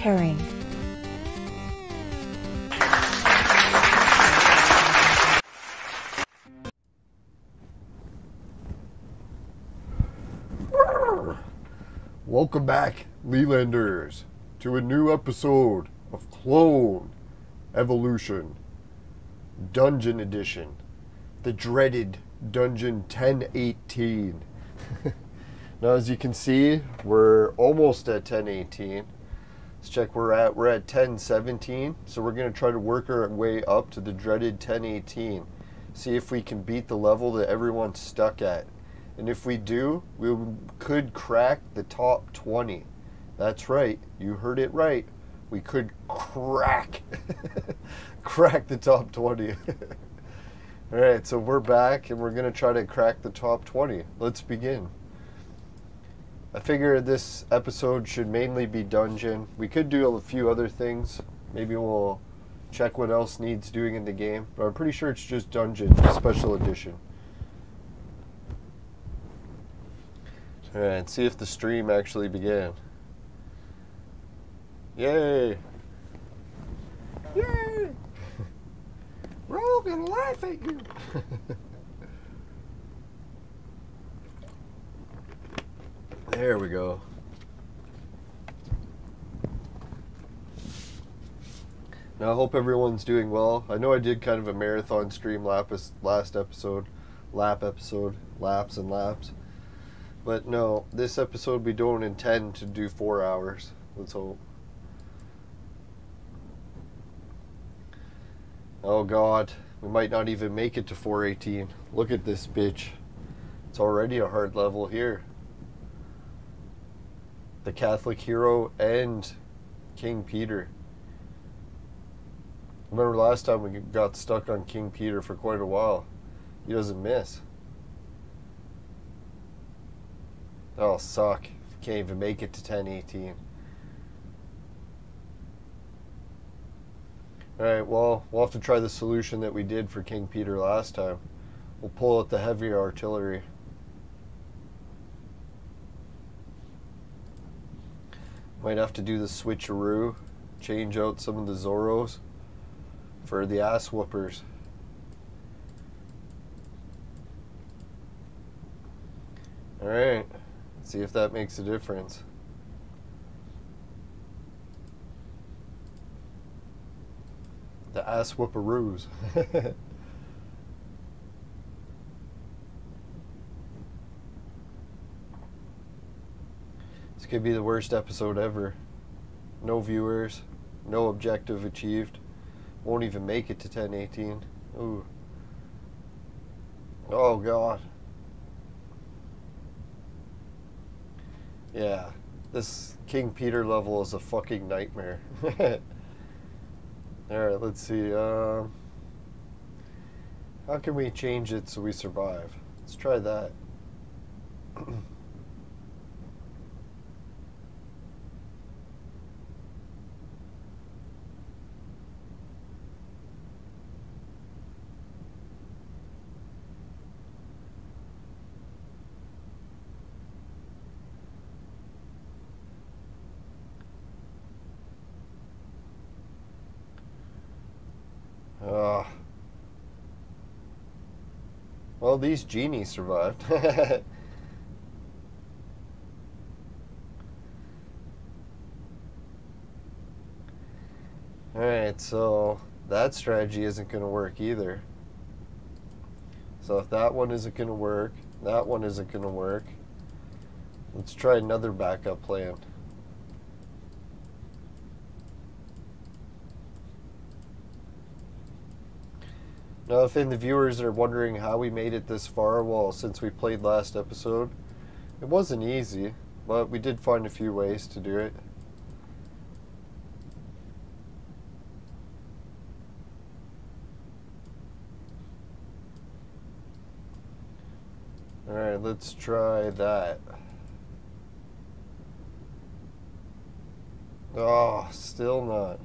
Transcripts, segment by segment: pairing. Welcome back, Lelanders, to a new episode of Clone Evolution Dungeon Edition, the dreaded Dungeon 1018. Now, as you can see, we're almost at 1018. Let's check where we're at 1017. So we're gonna try to work our way up to the dreaded 1018. See if we can beat the level that everyone's stuck at. And if we do, we could crack the top 20. That's right, you heard it right. We could crack the top 20. All right, so we're back and we're gonna try to crack the top 20. Let's begin. I figure this episode should mainly be dungeon. We could do a few other things. Maybe we'll check what else needs doing in the game, but I'm pretty sure it's just dungeon special edition. All right, see if the stream actually began. Yay! Yay! We're all gonna laugh at you. There we go. Now I hope everyone's doing well. I know I did kind of a marathon stream last episode, laps and laps. But no, this episode we don't intend to do 4 hours. Let's hope. Oh God, we might not even make it to 418. Look at this bitch. It's already a hard level here. The Catholic Hero and King Peter. Remember last time we got stuck on King Peter for quite a while. He doesn't miss. That'll suck if you can't even make it to 1018. Alright, well, we'll have to try the solution that we did for King Peter last time. We'll pull out the heavier artillery. Might have to do the switcheroo, change out some of the Zorros for the ass whoopers. All right, let's see if that makes a difference. The ass whooperoos. Could be the worst episode ever. No viewers, no objective achieved. Won't even make it to 1018. Ooh. Oh God. Yeah, this King Peter level is a fucking nightmare. All right, let's see. How can we change it so we survive? Let's try that. Well, these genies survived. Alright, so that strategy isn't going to work either. So if that one isn't going to work, that one isn't going to work. Let's try another backup plan. Now, if the viewers are wondering how we made it this far, well, since we played last episode, it wasn't easy, but we did find a few ways to do it. All right, let's try that. Oh, still not.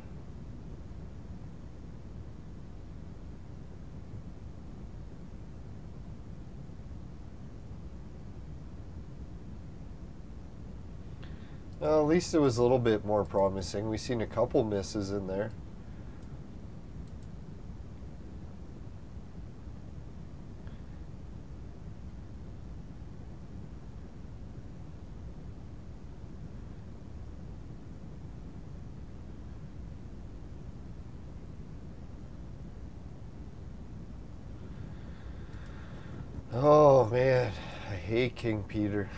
Well, at least it was a little bit more promising. We've seen a couple misses in there. Oh man, I hate King Peter.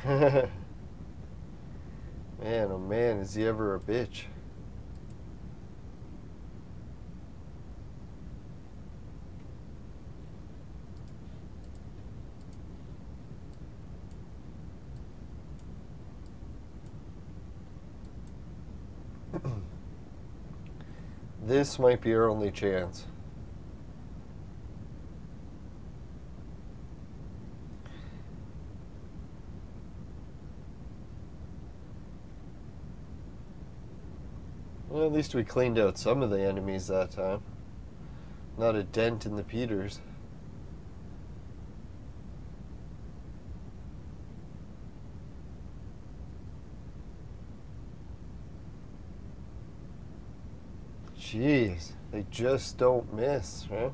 Man, oh man, is he ever a bitch. This might be our only chance. Well, at least we cleaned out some of the enemies that time. Not a dent in the Peters. Jeez, they just don't miss, right?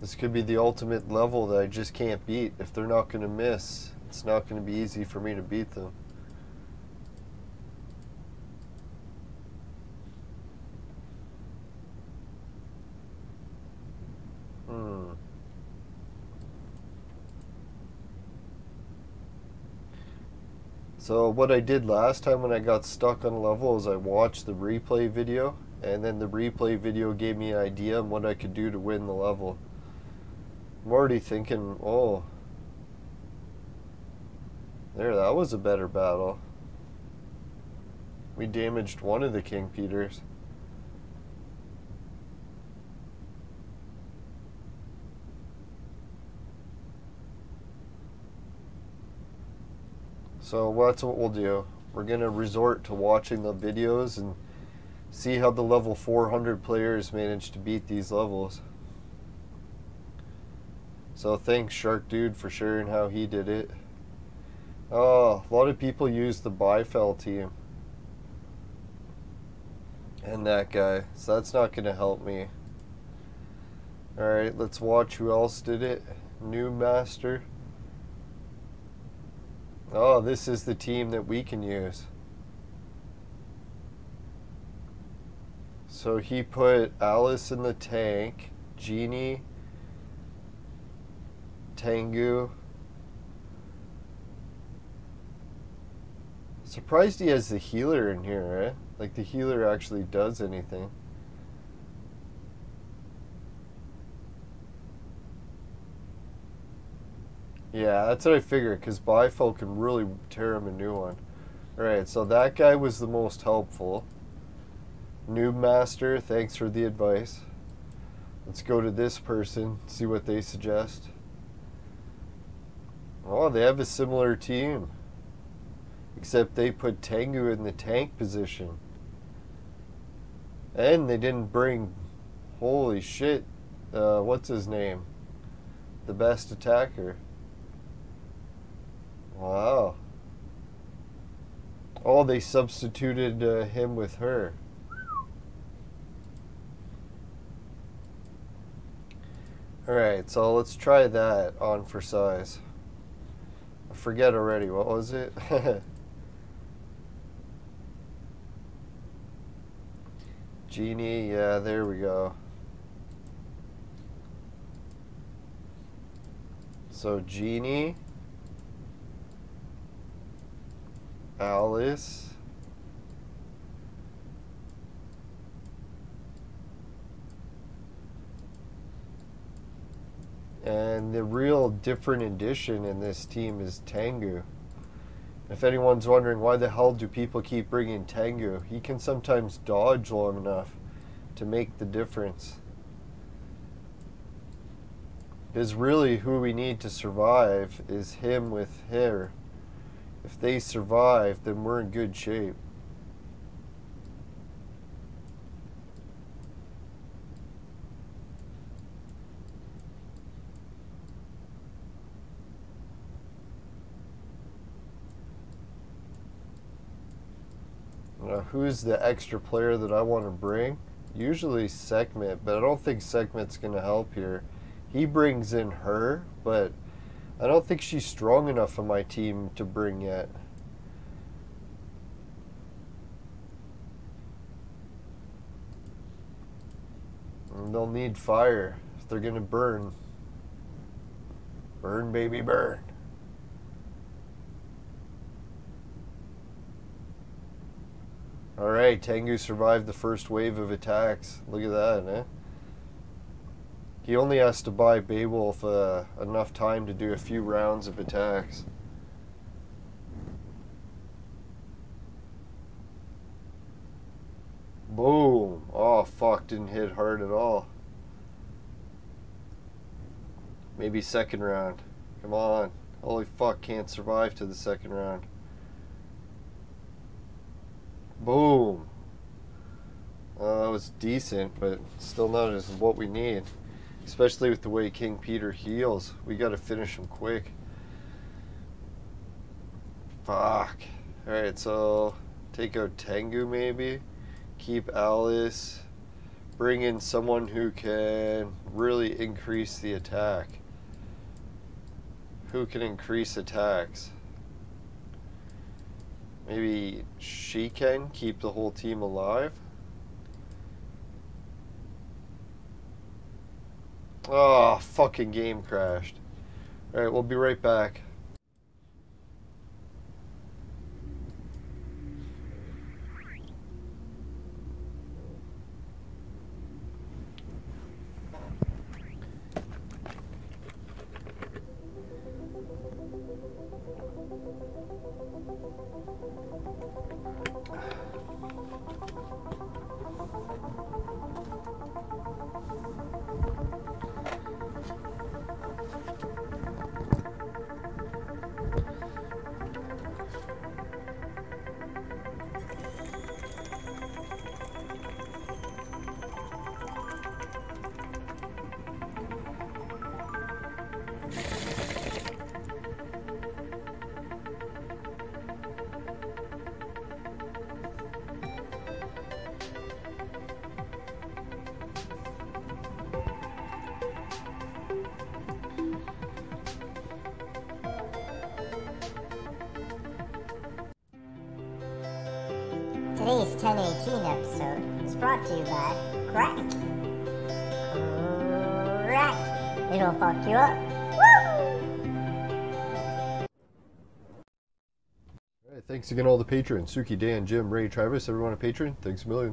This could be the ultimate level that I just can't beat. If they're not going to miss, it's not going to be easy for me to beat them. So what I did last time when I got stuck on a level is I watched the replay video, and then the replay video gave me an idea on what I could do to win the level. I'm already thinking, oh, there, that was a better battle. We damaged one of the King Peters. So that's what we'll do. We're going to resort to watching the videos and see how the level 400 players manage to beat these levels. So thanks Shark Dude for sharing how he did it. Oh, a lot of people use the Bifel team. And that guy. So that's not going to help me. Alright, let's watch who else did it. Noob Master. Oh, this is the team that we can use. So he put Alice in the tank, Genie, Tengu. Surprised he has the healer in here, right? Like the healer actually does anything. Yeah, that's what I figured, because Bifel can really tear him a new one. Alright, so that guy was the most helpful. Noob Master, thanks for the advice. Let's go to this person, see what they suggest. Oh, they have a similar team. Except they put Tengu in the tank position. And they didn't bring, holy shit, what's his name? The best attacker. Wow. Oh, they substituted him with her. Alright, so let's try that on for size. I forget already, what was it? Genie, yeah, there we go. So, Genie... Alice, and the real different addition in this team is Tengu. If anyone's wondering why the hell do people keep bringing Tengu, he can sometimes dodge long enough to make the difference. Is really who we need to survive is him with her. If they survive, then we're in good shape. who's the extra player that I want to bring? Usually Sekhmet, but I don't think Sekhmet's going to help here. He brings in her, but I don't think she's strong enough on my team to bring yet. And they'll need fire if they're going to burn. Burn, baby, burn. Alright, Tengu survived the first wave of attacks. Look at that, eh? He only has to buy Beowulf enough time to do a few rounds of attacks. Boom! Oh fuck, didn't hit hard at all. Maybe second round. Come on. Holy fuck, can't survive to the second round. Boom. That was decent, but still not as what we need. Especially with the way King Peter heals. We gotta finish him quick. Fuck. Alright, so take out Tengu maybe. Keep Alice. Bring in someone who can really increase the attack. Who can increase attacks? Maybe she can keep the whole team alive. Oh, fucking game crashed. Alright, we'll be right back. Today's 1018 episode is brought to you by crack. Crack. It'll fuck you up. Woo! Alright, thanks again all the patrons. Suki, Dan, Jim, Ray, Travis, everyone a patron. Thanks a million.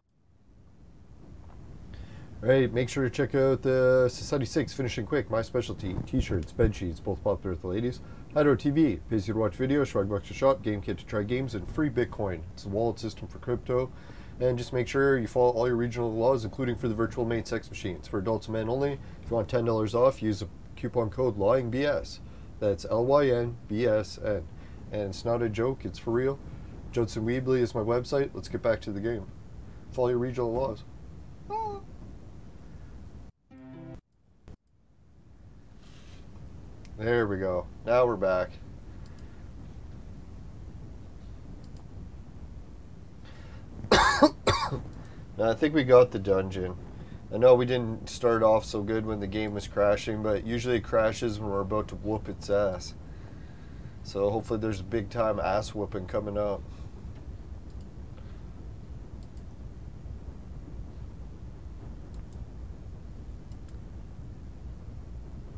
Alright, make sure to check out the Society Six, Finishing Quick, My Specialty, T-shirts, bed sheets, both popular with the ladies. Hydro TV, pays you to watch videos, Shrug Box to shop, Game Kit to try games, and free Bitcoin. It's a wallet system for crypto. And just make sure you follow all your regional laws, including for the virtual maid sex machines. For adults and men only, if you want $10 off, use the coupon code LYINGBS. That's LYNBSN. And it's not a joke, it's for real. Judsyn Weebly is my website. Let's get back to the game. Follow your regional laws. There we go. Now we're back. Now I think we got the dungeon. I know we didn't start off so good when the game was crashing, but usually it crashes when we're about to whoop its ass. So hopefully there's a big time ass whooping coming up.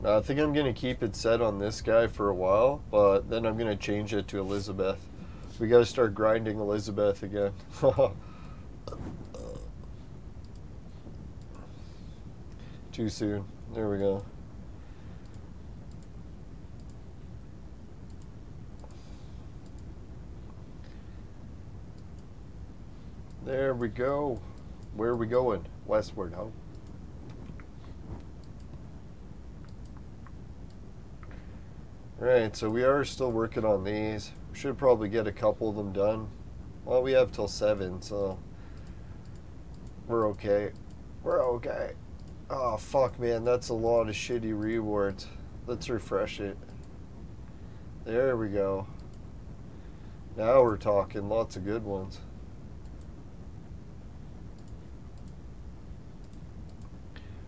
I think I'm going to keep it set on this guy for a while, but then I'm going to change it to Elizabeth. We got to start grinding Elizabeth again. Too soon. There we go. There we go. Where are we going? Westward, huh? Alright, so we are still working on these. We should probably get a couple of them done. Well, we have till 7, so we're okay. We're okay. Oh, fuck, man, that's a lot of shitty rewards. Let's refresh it. There we go. Now we're talking. Lots of good ones.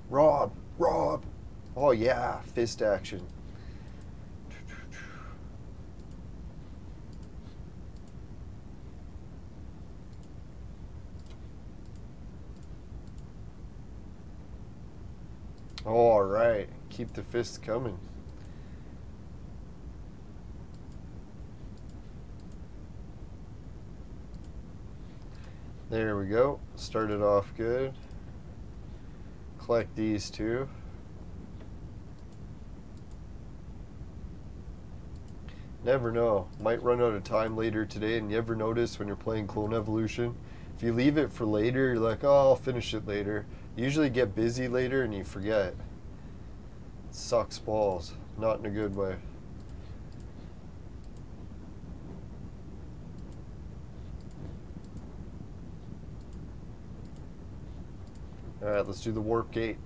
Rob! Rob! Oh yeah, fist action. All right, keep the fists coming. There we go. Started off good. Collect these two. Never know. Might run out of time later today, and you ever notice when you're playing Clone Evolution, if you leave it for later, you're like, oh, I'll finish it later. You usually get busy later and you forget. It sucks balls. Not in a good way. Alright, let's do the warp gate.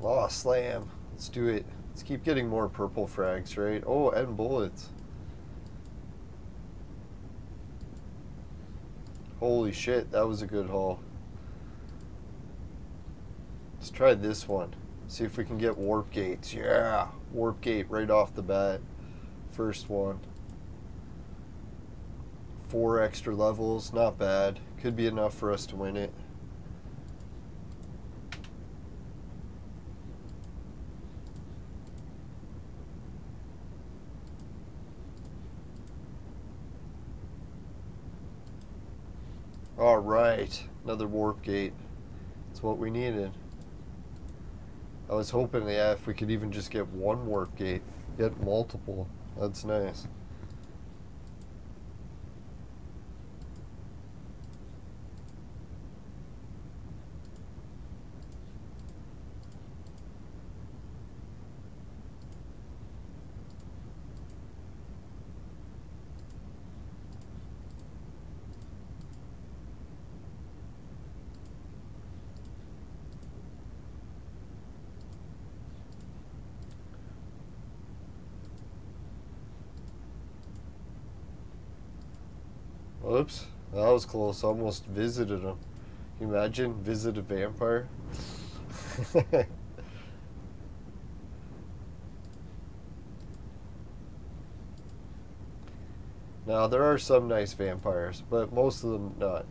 Law slam. Let's do it. Let's keep getting more purple frags, right? Oh, and bullets. Holy shit, that was a good haul. Let's try this one. See if we can get warp gates. Yeah! Warp gate right off the bat. First one. 4 extra levels. Not bad. Could be enough for us to win it. Alright, another warp gate. That's what we needed. I was hoping, yeah, if we could even just get one warp gate, get multiple. That's nice. Oops, that was close. I almost visited him. Can you imagine? Visit a vampire? Now, there are some nice vampires, but most of them not.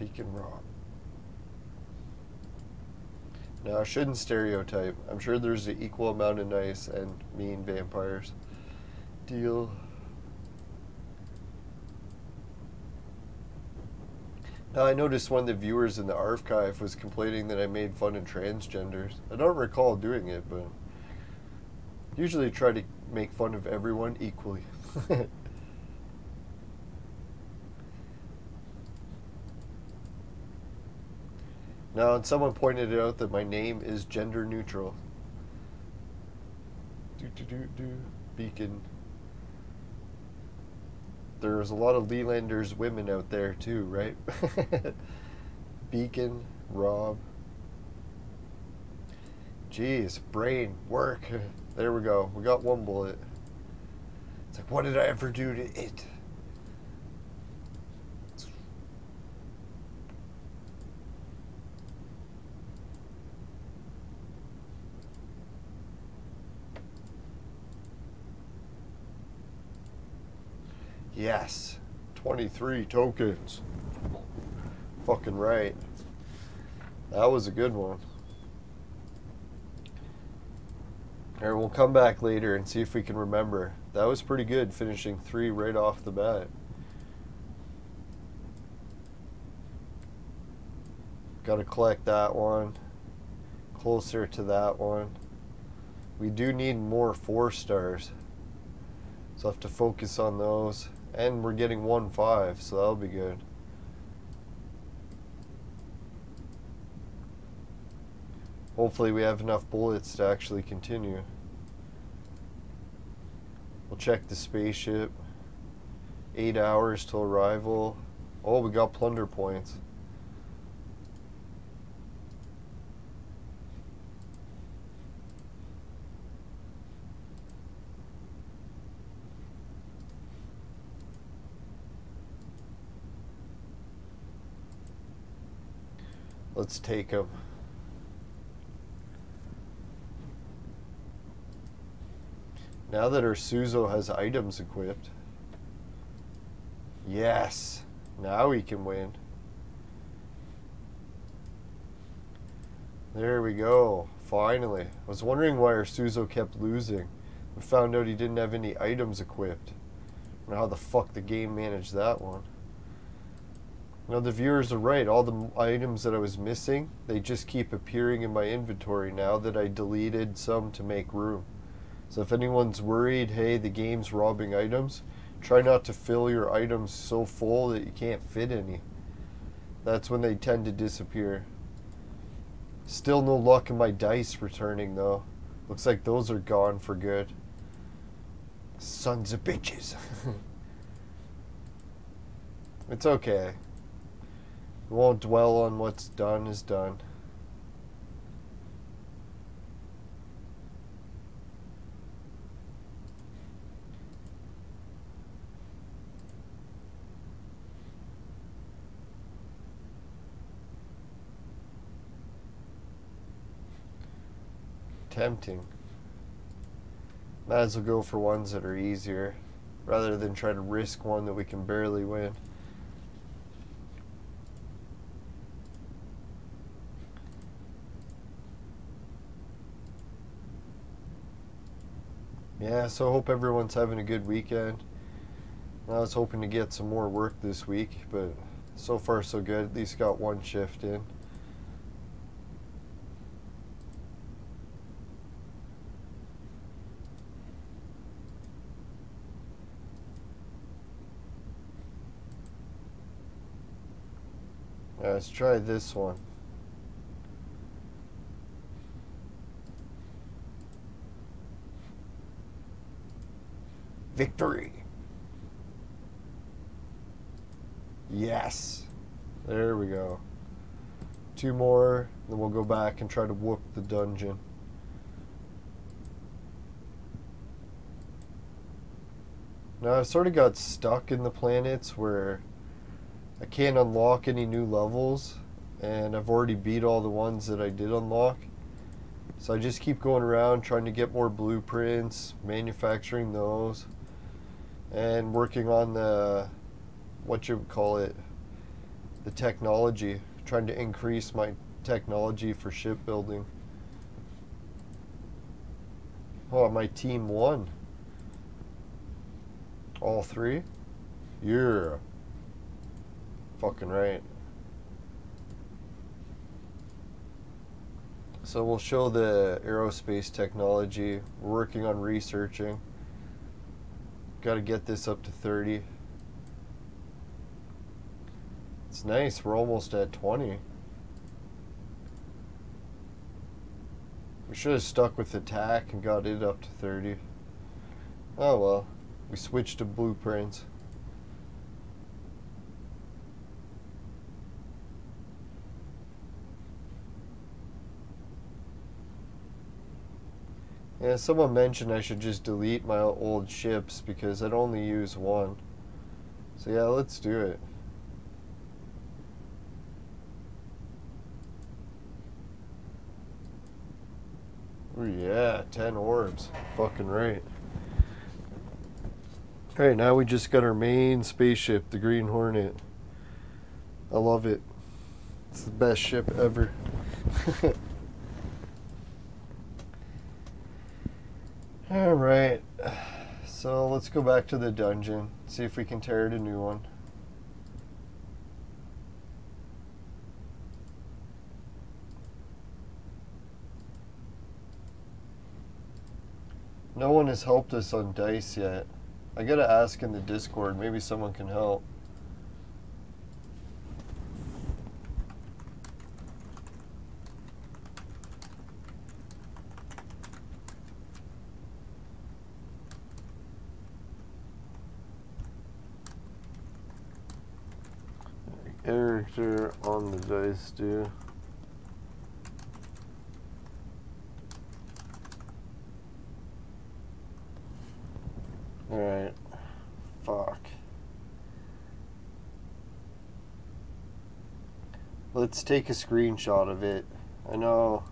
Beacon Rock. No, I shouldn't stereotype. I'm sure there's an equal amount of nice and mean vampires. Deal. Now, I noticed one of the viewers in the archive was complaining that I made fun of transgenders. I don't recall doing it, but usually try to make fun of everyone equally. Now, and someone pointed out that my name is gender neutral. Beacon. There's a lot of Lelanders women out there too, right? Beacon, Rob. Jeez, brain, work. There we go. We got one bullet. It's like, what did I ever do to it? Yes, 23 tokens. Fucking right. That was a good one. Alright, we'll come back later and see if we can remember. That was pretty good, finishing 3 right off the bat. Gotta collect that one. Closer to that one. We do need more 4 stars. So I have to focus on those. And we're getting 1-5, so that'll be good. Hopefully we have enough bullets to actually continue. We'll check the spaceship. 8 hours till arrival. Oh, we got plunder points. Let's take him. Now that Arsuzo has items equipped. Yes! Now we can win. There we go. Finally. I was wondering why Arsuzo kept losing. We found out he didn't have any items equipped. I don't know how the fuck the game managed that one. You know, the viewers are right. All the items that I was missing, they just keep appearing in my inventory now that I deleted some to make room. So if anyone's worried, hey, the game's robbing items, try not to fill your items so full that you can't fit any. That's when they tend to disappear. Still no luck in my dice returning, though. Looks like those are gone for good. Sons of bitches. It's okay. We won't dwell on what's done is done. Tempting. Might as well go for ones that are easier rather than try to risk one that we can barely win. Yeah, so I hope everyone's having a good weekend. I was hoping to get some more work this week, but so far so good. At least got one shift in. Let's try this one. Victory. Yes. There we go. Two more, then we'll go back and try to whoop the dungeon. Now I've sort of got stuck in the planets where I can't unlock any new levels, and I've already beat all the ones that I did unlock. So I just keep going around trying to get more blueprints, manufacturing those, and working on the, what you would call it, the technology, trying to increase my technology for shipbuilding. Oh, my team won. All three? Yeah. Fucking right. So we'll show the aerospace technology. We're working on researching. Got to get this up to 30. It's nice. We're almost at 20. We should have stuck with attack and got it up to 30. Oh well. We switched to blueprints. Yeah, someone mentioned I should just delete my old ships because I'd only use one. So yeah, let's do it. Oh yeah, 10 orbs. Fucking right. Alright, now we just got our main spaceship, the Green Hornet. I love it. It's the best ship ever. Alright, so let's go back to the dungeon, see if we can tear it a new one. No one has helped us on dice yet. I gotta ask in the Discord, maybe someone can help. character on the dice do? Alright. Fuck. Let's take a screenshot of it. I know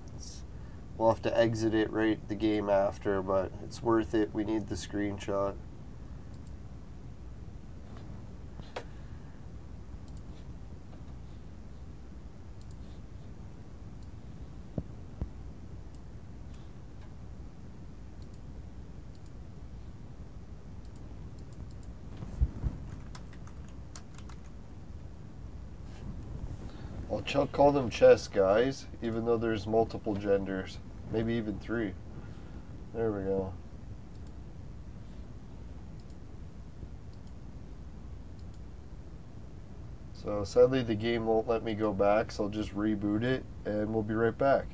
we'll have to exit it right the game after, but it's worth it. We need the screenshot. I'll call them chess guys, even though there's multiple genders, maybe even 3. There we go. So sadly the game won't let me go back, so I'll just reboot it and we'll be right back.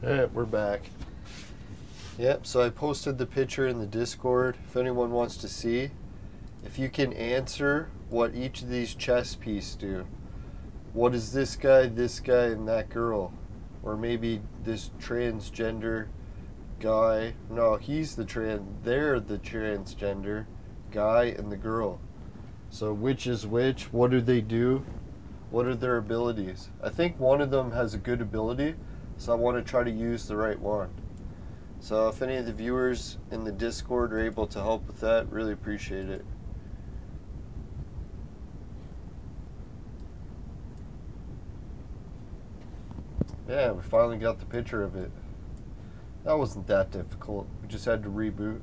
Alright, we're back. Yep, so I posted the picture in the Discord if anyone wants to see. If you can answer what each of these chess pieces do. What is this guy, and that girl? Or maybe this transgender guy. No, he's the they're the transgender guy and the girl. So which is which? What do they do? What are their abilities? I think one of them has a good ability. So I want to try to use the right one. So if any of the viewers in the Discord are able to help with that, really appreciate it. Yeah, we finally got the picture of it. That wasn't that difficult. We just had to reboot.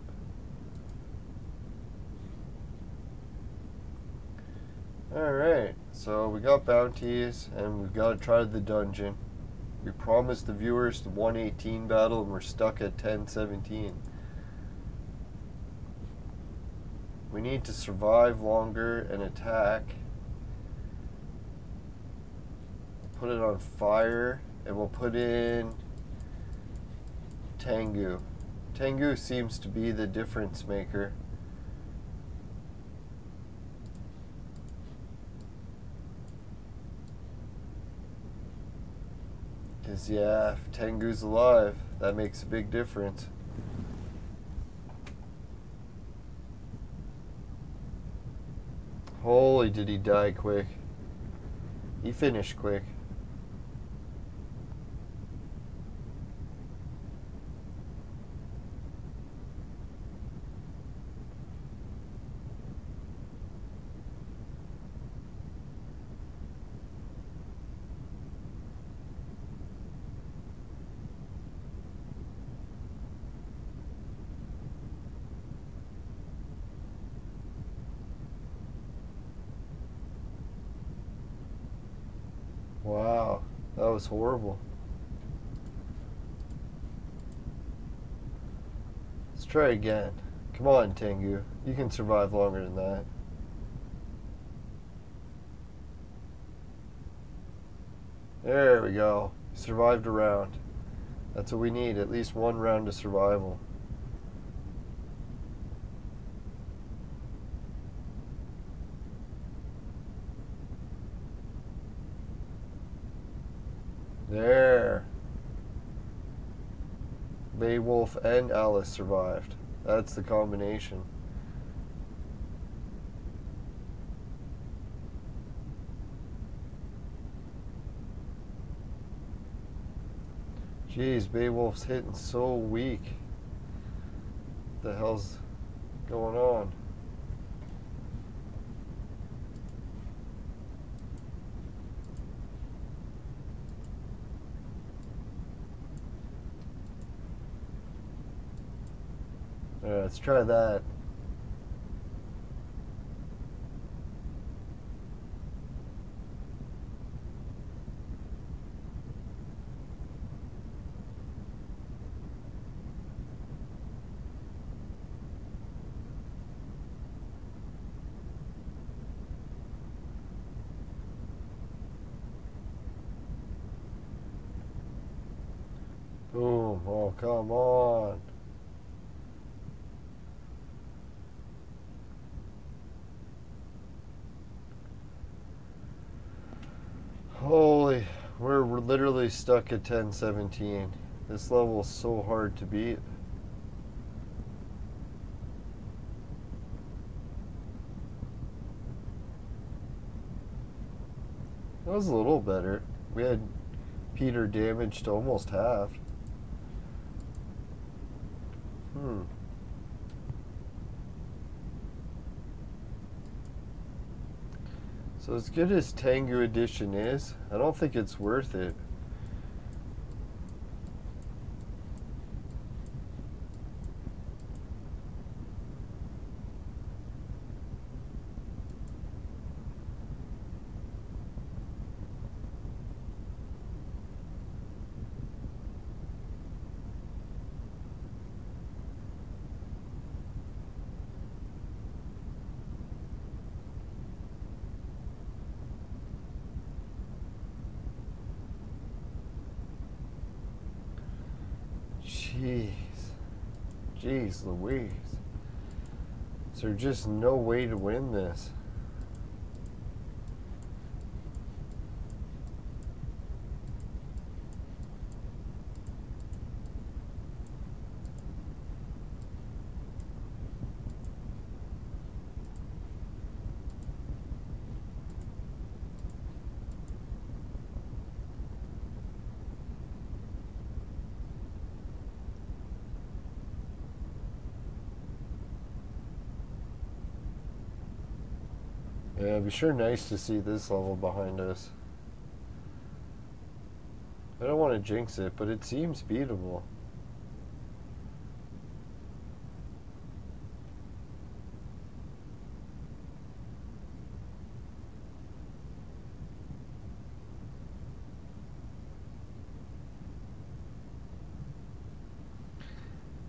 Alright, so we got bounties and we've got to try the dungeon. We promised the viewers the 118 battle and we're stuck at 1017. We need to survive longer and attack. Put it on fire and we'll put in Tengu. Tengu seems to be the difference maker. Because, yeah, if Tengu's alive, that makes a big difference. Holy, did he die quick. He finished quick. Wow, that was horrible. Let's try again. Come on, Tengu. You can survive longer than that. There we go. Survived a round. That's what we need, at least one round of survival. There. Beowulf and Alice survived. That's the combination. Jeez, Beowulf's hitting so weak. What the hell's going on? Alright, let's try that. Boom. Oh, come on. Holy, we're literally stuck at 1017. This level is so hard to beat. That was a little better. We had Peter damaged to almost half. So as good as Tengu Edition is, I don't think it's worth it. Jeez Louise. Is there just no way to win this? Yeah, it'd be sure nice to see this level behind us. I don't want to jinx it, but it seems beatable.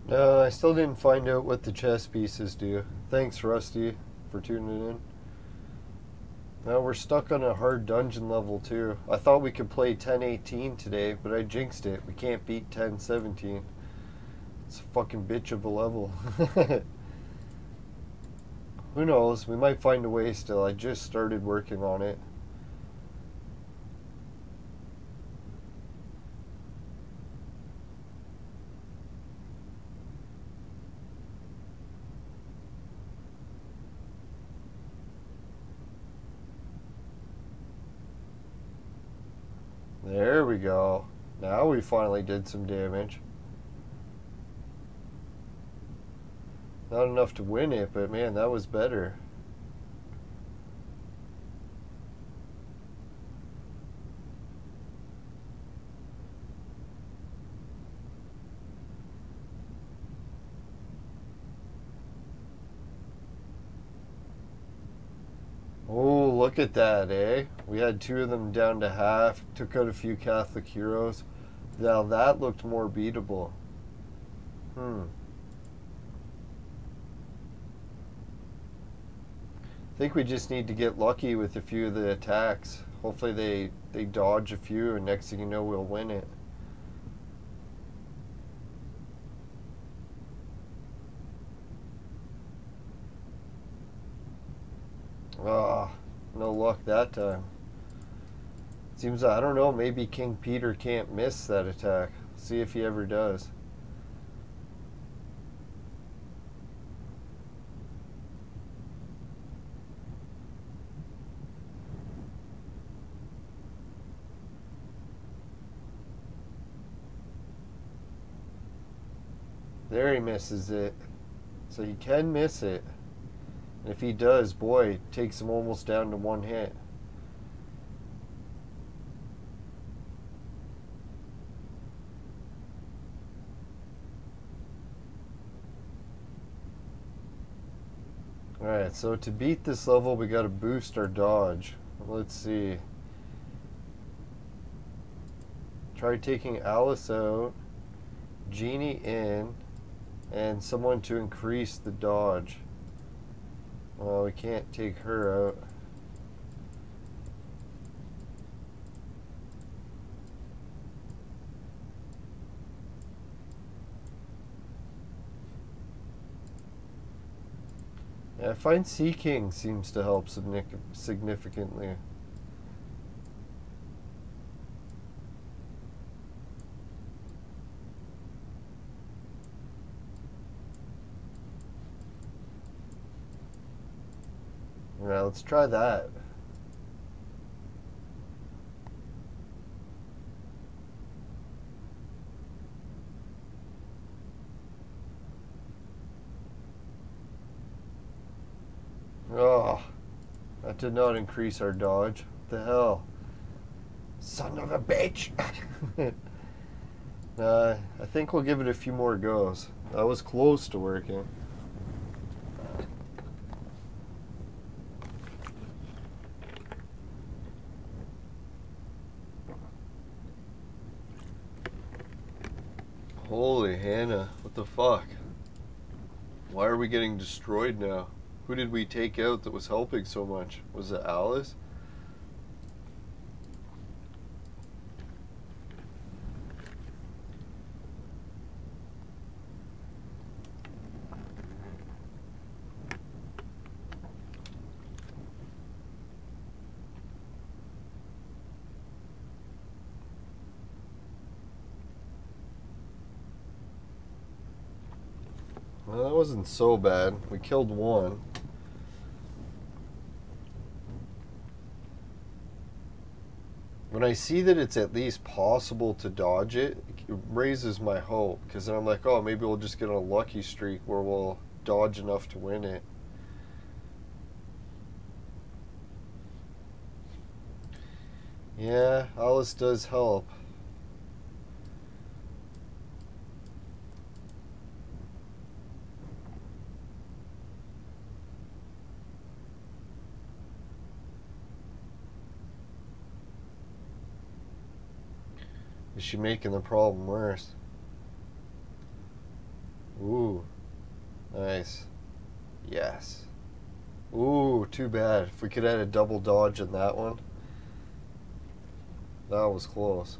No, I still didn't find out what the chess pieces do. Thanks, Rusty, for tuning in. Now we're stuck on a hard dungeon level too. I thought we could play 1018 today, but I jinxed it. We can't beat 1017. It's a fucking bitch of a level. Who knows? We might find a way still. I just started working on it. There we go. Now we finally did some damage. Not enough to win it, but man, that was better. Look at that, eh? We had two of them down to half, took out a few Catholic heroes. Now that looked more beatable. I think we just need to get lucky with a few of the attacks. Hopefully they dodge a few, and next thing you know, we'll win it. Ah. No luck that time. Seems, I don't know, maybe King Peter can't miss that attack. See if he ever does. There he misses it. So he can miss it. If he does, boy, it takes him almost down to one hit. Alright, so to beat this level, we gotta boost our dodge. Let's see. Try taking Alice out, Genie in, and someone to increase the dodge. Well, we can't take her out. Yeah, I find Sea King seems to help significantly. Yeah, let's try that. Oh, that did not increase our dodge. What the hell? Son of a bitch! I think we'll give it a few more goes. That was close to working. Holy Hannah, what the fuck? Why are we getting destroyed now? Who did we take out that was helping so much? Was it Alice? Well, that wasn't so bad. We killed one. When I see that it's at least possible to dodge it, it raises my hope, because then I'm like, oh, maybe we'll just get on a lucky streak where we'll dodge enough to win it. Yeah, Alice does help. Is she making the problem worse? Ooh. Nice. Yes. Ooh, too bad. If we could add a double dodge in that one. That was close.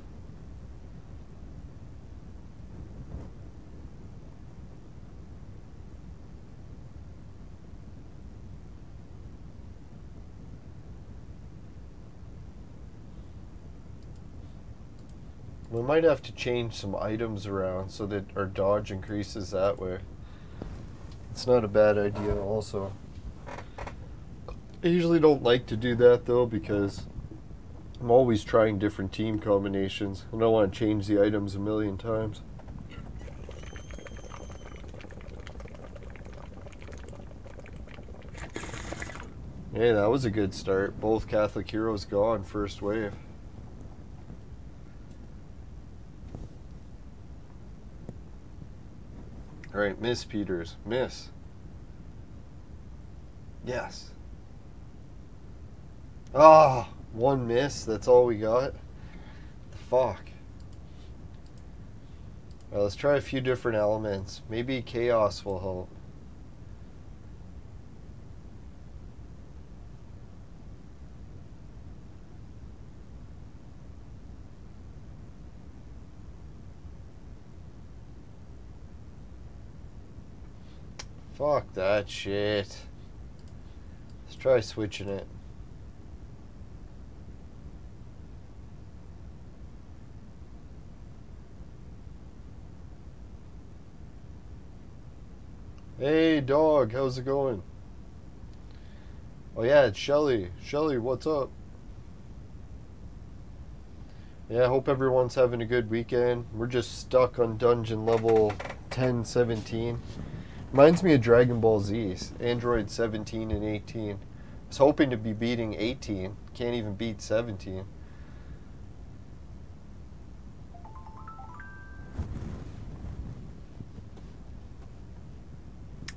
We might have to change some items around so that our dodge increases that way. It's not a bad idea also. I usually don't like to do that though, because I'm always trying different team combinations. I don't want to change the items a million times. Hey, that was a good start. Both Catholic heroes gone first wave. Alright, Miss Peters. Miss. Yes. Ah, one miss. That's all we got. The fuck. Well, let's try a few different elements. Maybe chaos will help. Fuck that shit. Let's try switching it. Hey dog, how's it going? Oh yeah, it's Shelly. Shelly, what's up? Yeah, I hope everyone's having a good weekend. We're just stuck on dungeon level 1018. Reminds me of Dragon Ball Z's, Android 17 and 18. I was hoping to be beating 18, can't even beat 17.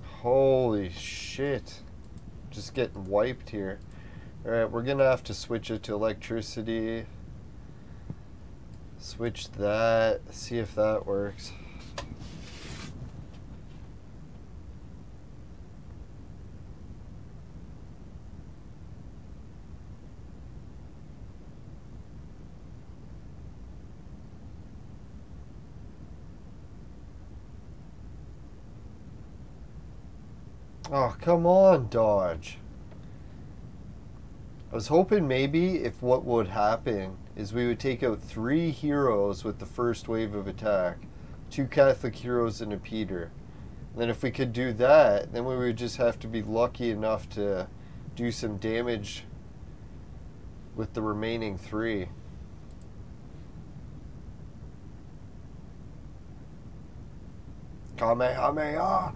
Holy shit. just getting wiped here. Alright, we're gonna have to switch it to electricity. Switch that, see if that works. Oh, come on, Dodge. I was hoping maybe if what would happen is we would take out 3 heroes with the first wave of attack. 2 Catholic heroes and a Peter. And then if we could do that, then we would just have to be lucky enough to do some damage with the remaining 3. Kamehameha!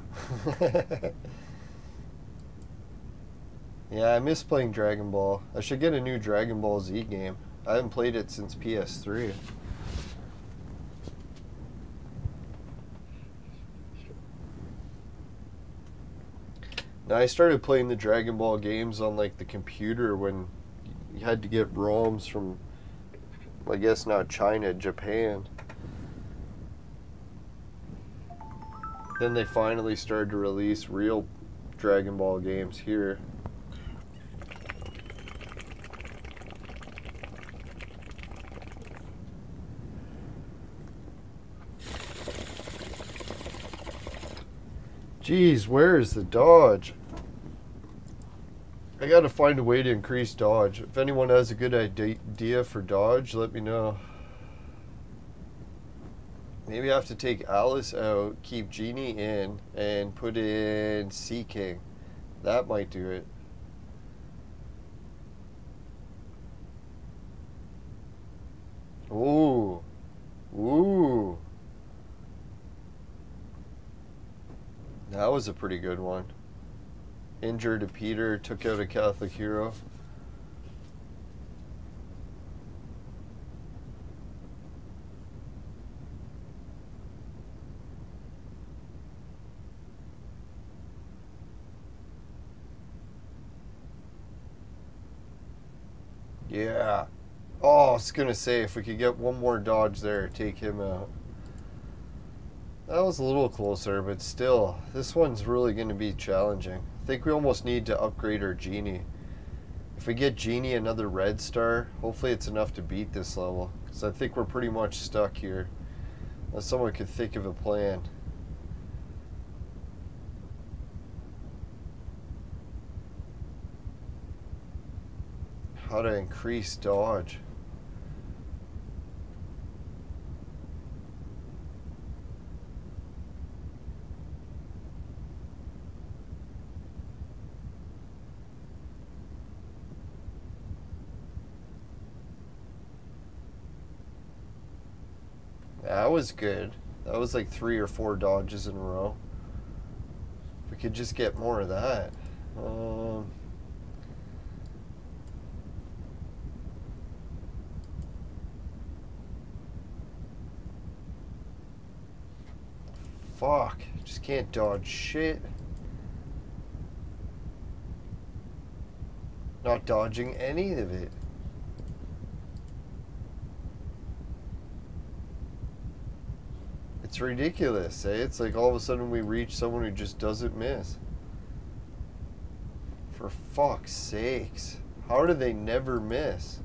Yeah, I miss playing Dragon Ball. I should get a new Dragon Ball Z game. I haven't played it since PS3. Now, I started playing the Dragon Ball games on, like, the computer when you had to get ROMs from, I guess not China, Japan. Then they finally started to release real Dragon Ball games here. Jeez, where is the dodge? I gotta find a way to increase dodge. If anyone has a good idea for dodge, let me know. Maybe I have to take Alice out, keep Genie in, and put in Sea King. That might do it. Ooh. Ooh. That was a pretty good one. Injured a Peter, took out a Catholic hero. Yeah. Oh, I was gonna say, if we could get one more dodge there, take him out. That was a little closer, but still, this one's really going to be challenging. I think we almost need to upgrade our Genie. If we get Genie another red star, hopefully it's enough to beat this level. Because I think we're pretty much stuck here. Unless someone could think of a plan. How to increase dodge. That was good. That was like 3 or 4 dodges in a row. If we could just get more of that. Fuck. Just can't dodge shit. Not dodging any of it. It's ridiculous, eh? It's like all of a sudden we reach someone who just doesn't miss. For fuck's sakes. How do they never miss?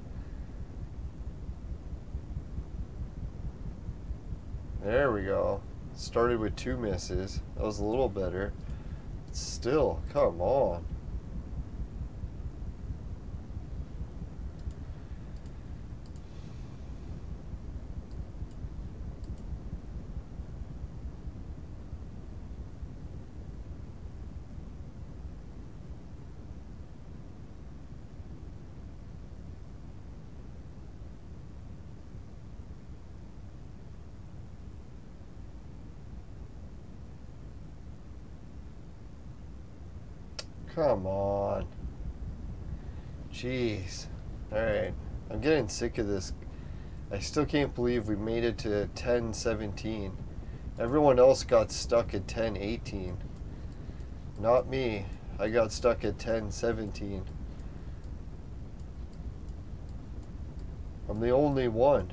There we go. Started with 2 misses. That was a little better. Still, come on. Come on. Jeez. Alright. I'm getting sick of this. I still can't believe we made it to 1017. Everyone else got stuck at 1018. Not me. I got stuck at 1017. I'm the only one.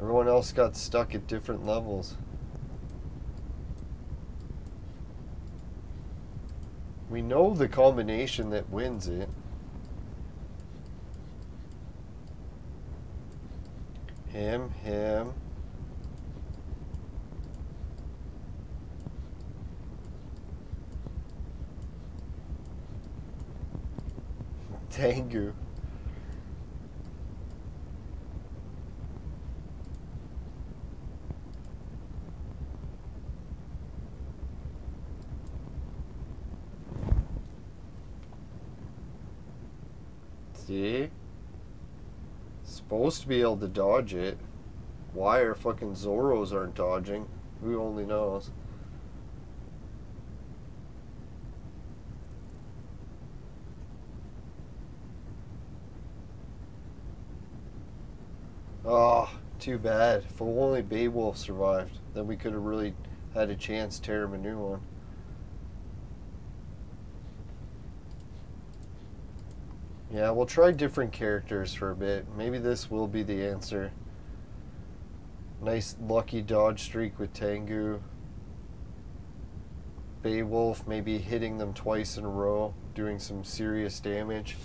Everyone else got stuck at different levels. We know the combination that wins it. Him. Tengu. See? Supposed to be able to dodge it. Why our fucking Zorros aren't dodging? Who only knows? Oh, too bad. If only Beowulf survived, then we could have really had a chance to tear him a new one. Yeah, we'll try different characters for a bit. Maybe this will be the answer. Nice lucky dodge streak with Tengu. Beowulf maybe hitting them twice in a row, doing some serious damage.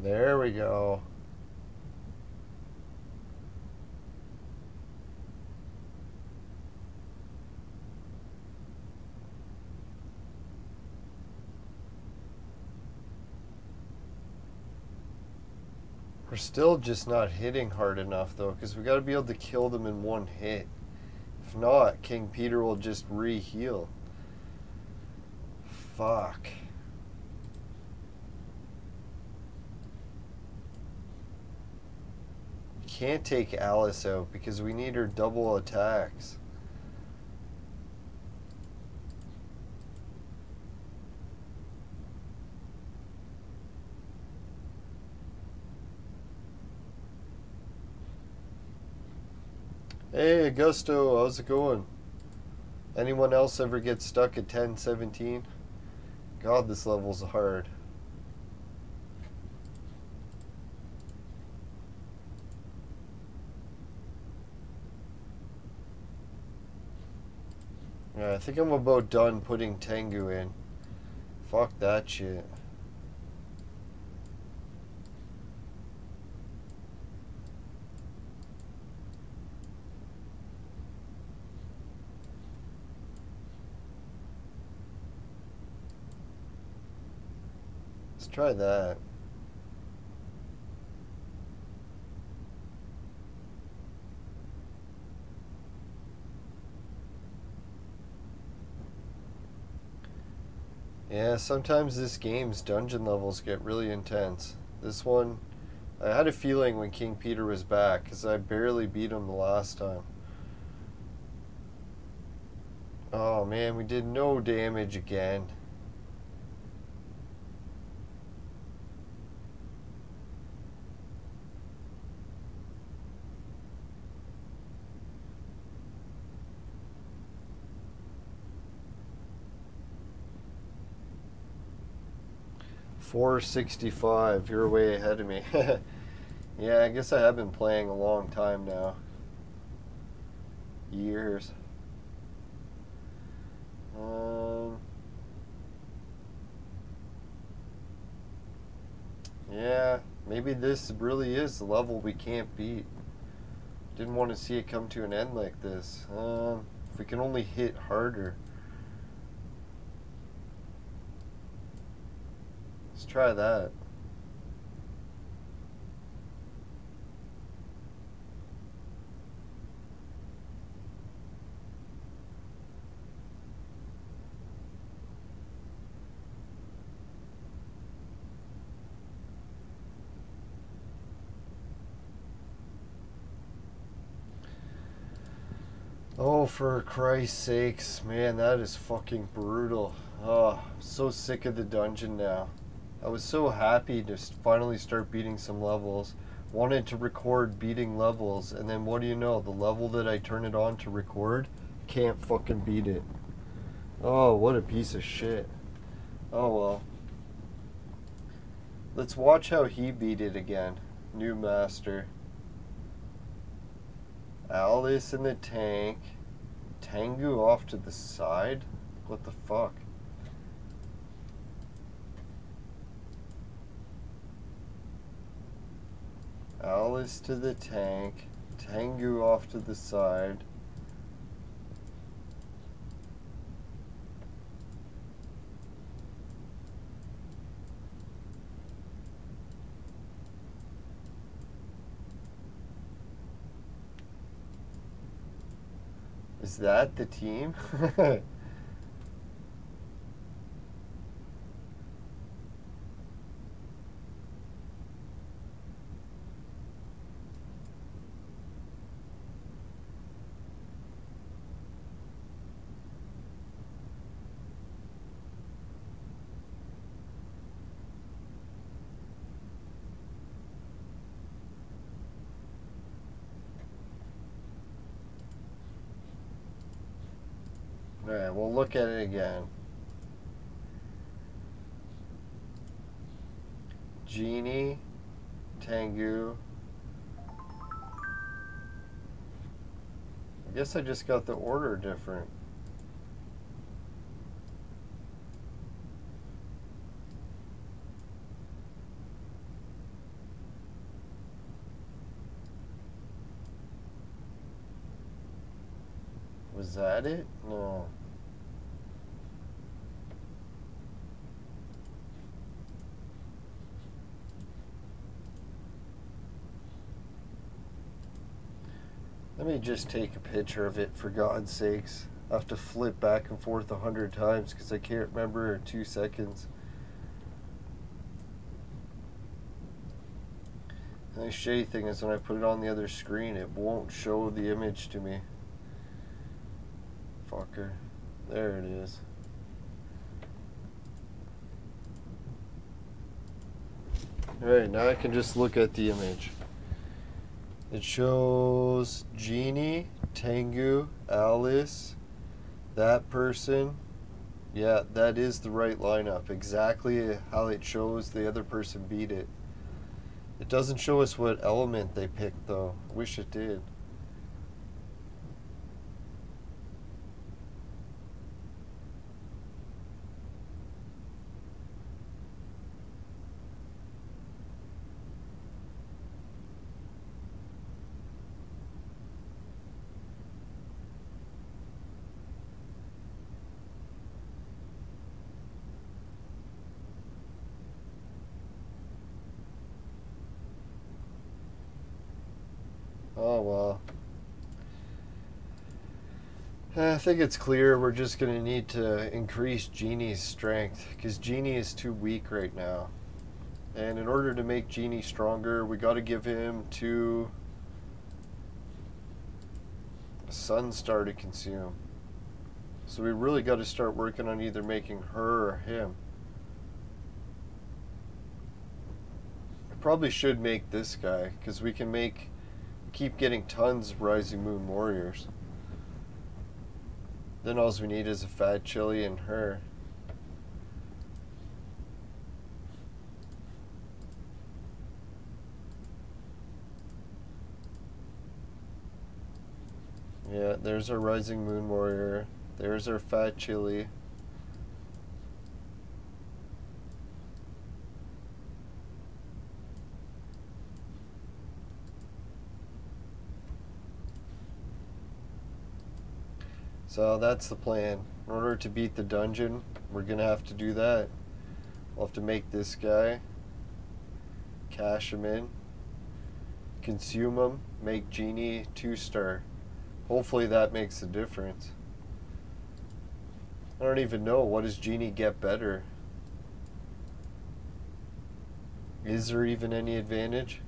There we go. We're still just not hitting hard enough though, because we got to be able to kill them in one hit. If not, King Peter will just re-heal. Fuck. Can't take Alice out because we need her double attacks. Hey Augusto, how's it going? Anyone else ever get stuck at 1017? God, this level's hard. I think I'm about done putting Tengu in. Fuck that shit. Let's try that. Yeah, sometimes this game's dungeon levels get really intense. This one, I had a feeling when King Peter was back, because I barely beat him the last time. Oh man, we did no damage again. $4.65, you're way ahead of me. Yeah, I guess I have been playing a long time now. Years. Yeah, maybe this really is the level we can't beat. Didn't want to see it come to an end like this. If we can only hit harder. Let's try that. Oh, for Christ's sakes, man, that is fucking brutal. Oh, I'm so sick of the dungeon now. I was so happy to finally start beating some levels. Wanted to record beating levels, and then what do you know? The level that I turn it on to record, can't fucking beat it. Oh, what a piece of shit. Oh well. Let's watch how he beat it again. Noob Master. Alice in the tank. Tengu off to the side? What the fuck? Alice to the tank. Tengu off to the side. Is that the team? Alright, we'll look at it again. Genie, Tengu. I guess I just got the order different. Was that it? No. Let me just take a picture of it for God's sakes. I have to flip back and forth 100 times because I can't remember in 2 seconds. The shitty thing is when I put it on the other screen, it won't show the image to me. Fucker. There it is. Alright, now I can just look at the image. It shows Genie, Tengu, Alice, that person. Yeah, that is the right lineup. Exactly how it shows the other person beat it. It doesn't show us what element they picked, though. I wish it did. I think it's clear we're just going to need to increase Genie's strength because Genie is too weak right now. And in order to make Genie stronger, we got to give him 2 Sunstar to consume. So we really got to start working on either making her or him. I probably should make this guy because we can make, keep getting tons of Rising Moon Warriors. Then all we need is a Fat Chili and her. Yeah, there's our Rising Moon Warrior. There's our Fat Chili. So that's the plan. In order to beat the dungeon, we're gonna have to do that. We'll have to make this guy, cash him in, consume him, make Genie 2-star. Hopefully that makes a difference. I don't even know, what does Genie get better? Is there even any advantage?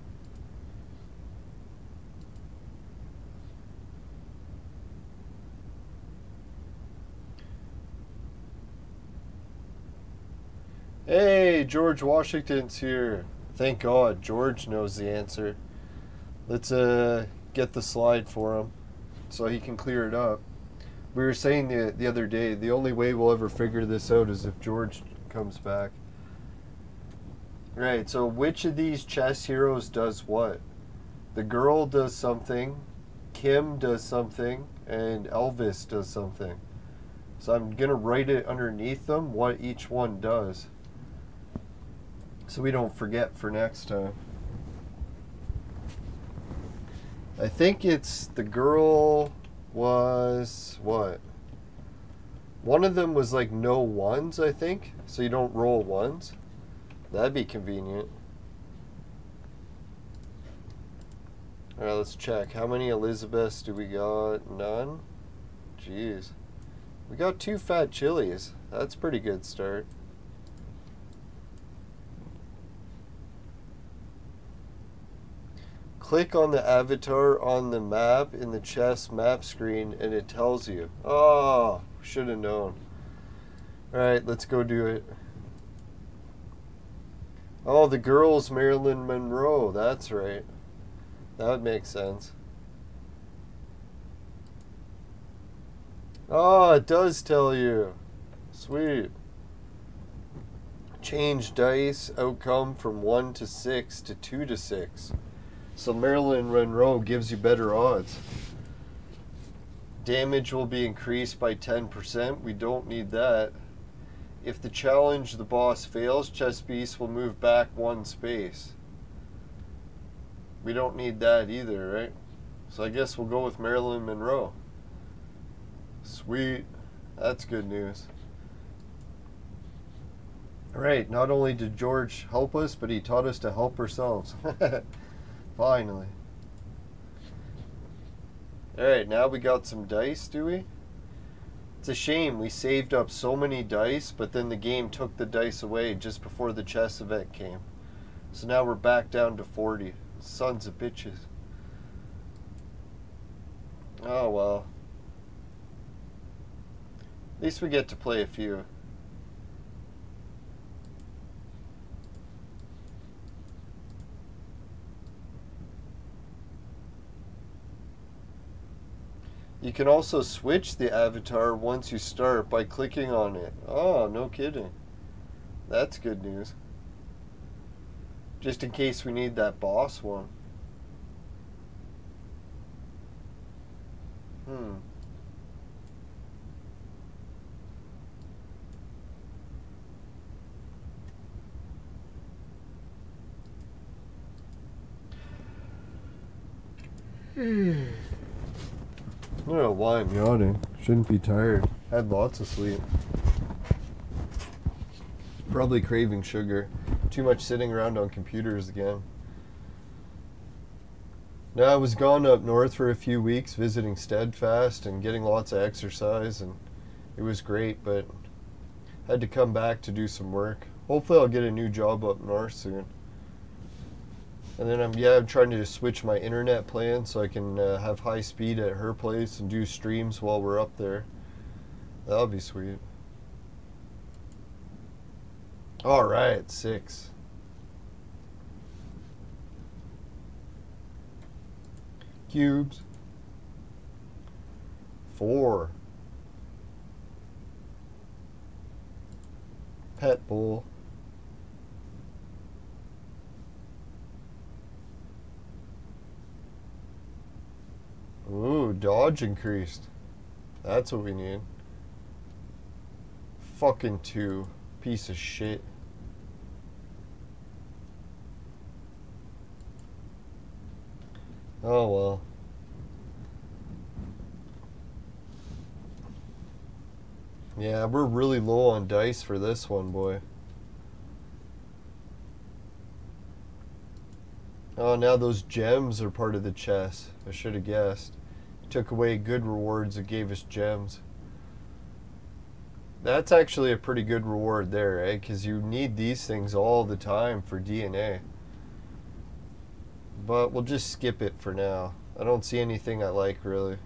Hey, George Washington's here. Thank God, George knows the answer. Let's get the slide for him so he can clear it up. We were saying the other day, the only way we'll ever figure this out is if George comes back. Right, so which of these chess heroes does what? The girl does something, Kim does something, and Elvis does something. So I'm going to write it underneath them, what each one does, so we don't forget for next time. I think it's the girl was what? One of them was like no ones, I think, so you don't roll ones. That'd be convenient. All right, let's check. How many Elizabeths do we got? None? Jeez. We got 2 Fat Chilies. That's a pretty good start. Click on the avatar on the map in the chess map screen and it tells you. Oh, should have known. Alright, let's go do it. Oh, the girl's Marilyn Monroe. That's right. That would make sense. Oh, it does tell you. Sweet. Change dice outcome from 1 to 6 to 2 to 6. So Marilyn Monroe gives you better odds. Damage will be increased by 10%. We don't need that. If the challenge the boss fails, chess piece will move back 1 space. We don't need that either, right? So I guess we'll go with Marilyn Monroe. Sweet. That's good news. All right, not only did George help us, but he taught us to help ourselves. Finally. Alright, now we got some dice, do we? It's a shame we saved up so many dice, but then the game took the dice away just before the chess event came. So now we're back down to 40. Sons of bitches. Oh well. At least we get to play a few. You can also switch the avatar once you start by clicking on it. Oh, no kidding. That's good news. Just in case we need that boss one. I don't know why I'm yawning. Shouldn't be tired. Had lots of sleep. Probably craving sugar. Too much sitting around on computers again. Now I was gone up north for a few weeks visiting Steadfast and getting lots of exercise, and it was great, but had to come back to do some work. Hopefully I'll get a new job up north soon. And then I'm trying to switch my internet plan so I can have high speed at her place and do streams while we're up there. That'll be sweet. All right, 6. Cubes. 4. Pet bowl. Ooh, dodge increased. That's what we need. Fucking 2. Piece of shit. Oh well. Yeah, we're really low on dice for this one, boy. Oh, now those gems are part of the chess. I should have guessed. Took away good rewards and gave us gems. That's actually a pretty good reward there, eh? Because you need these things all the time for DNA. But we'll just skip it for now. I don't see anything I like, really.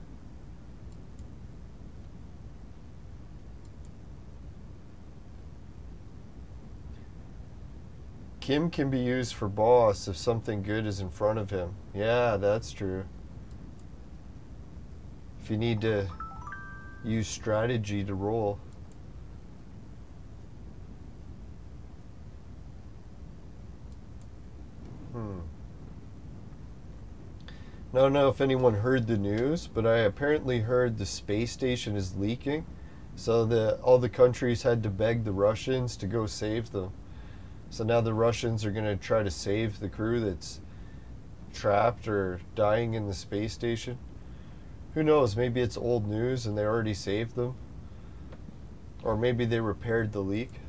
Kim can be used for boss if something good is in front of him. Yeah, that's true. If you need to use strategy to roll. I don't know if anyone heard the news, but I apparently heard the space station is leaking, so that all the countries had to beg the Russians to go save them. So now the Russians are going to try to save the crew that's trapped or dying in the space station. Who knows, maybe it's old news and they already saved them. Or maybe they repaired the leak. Can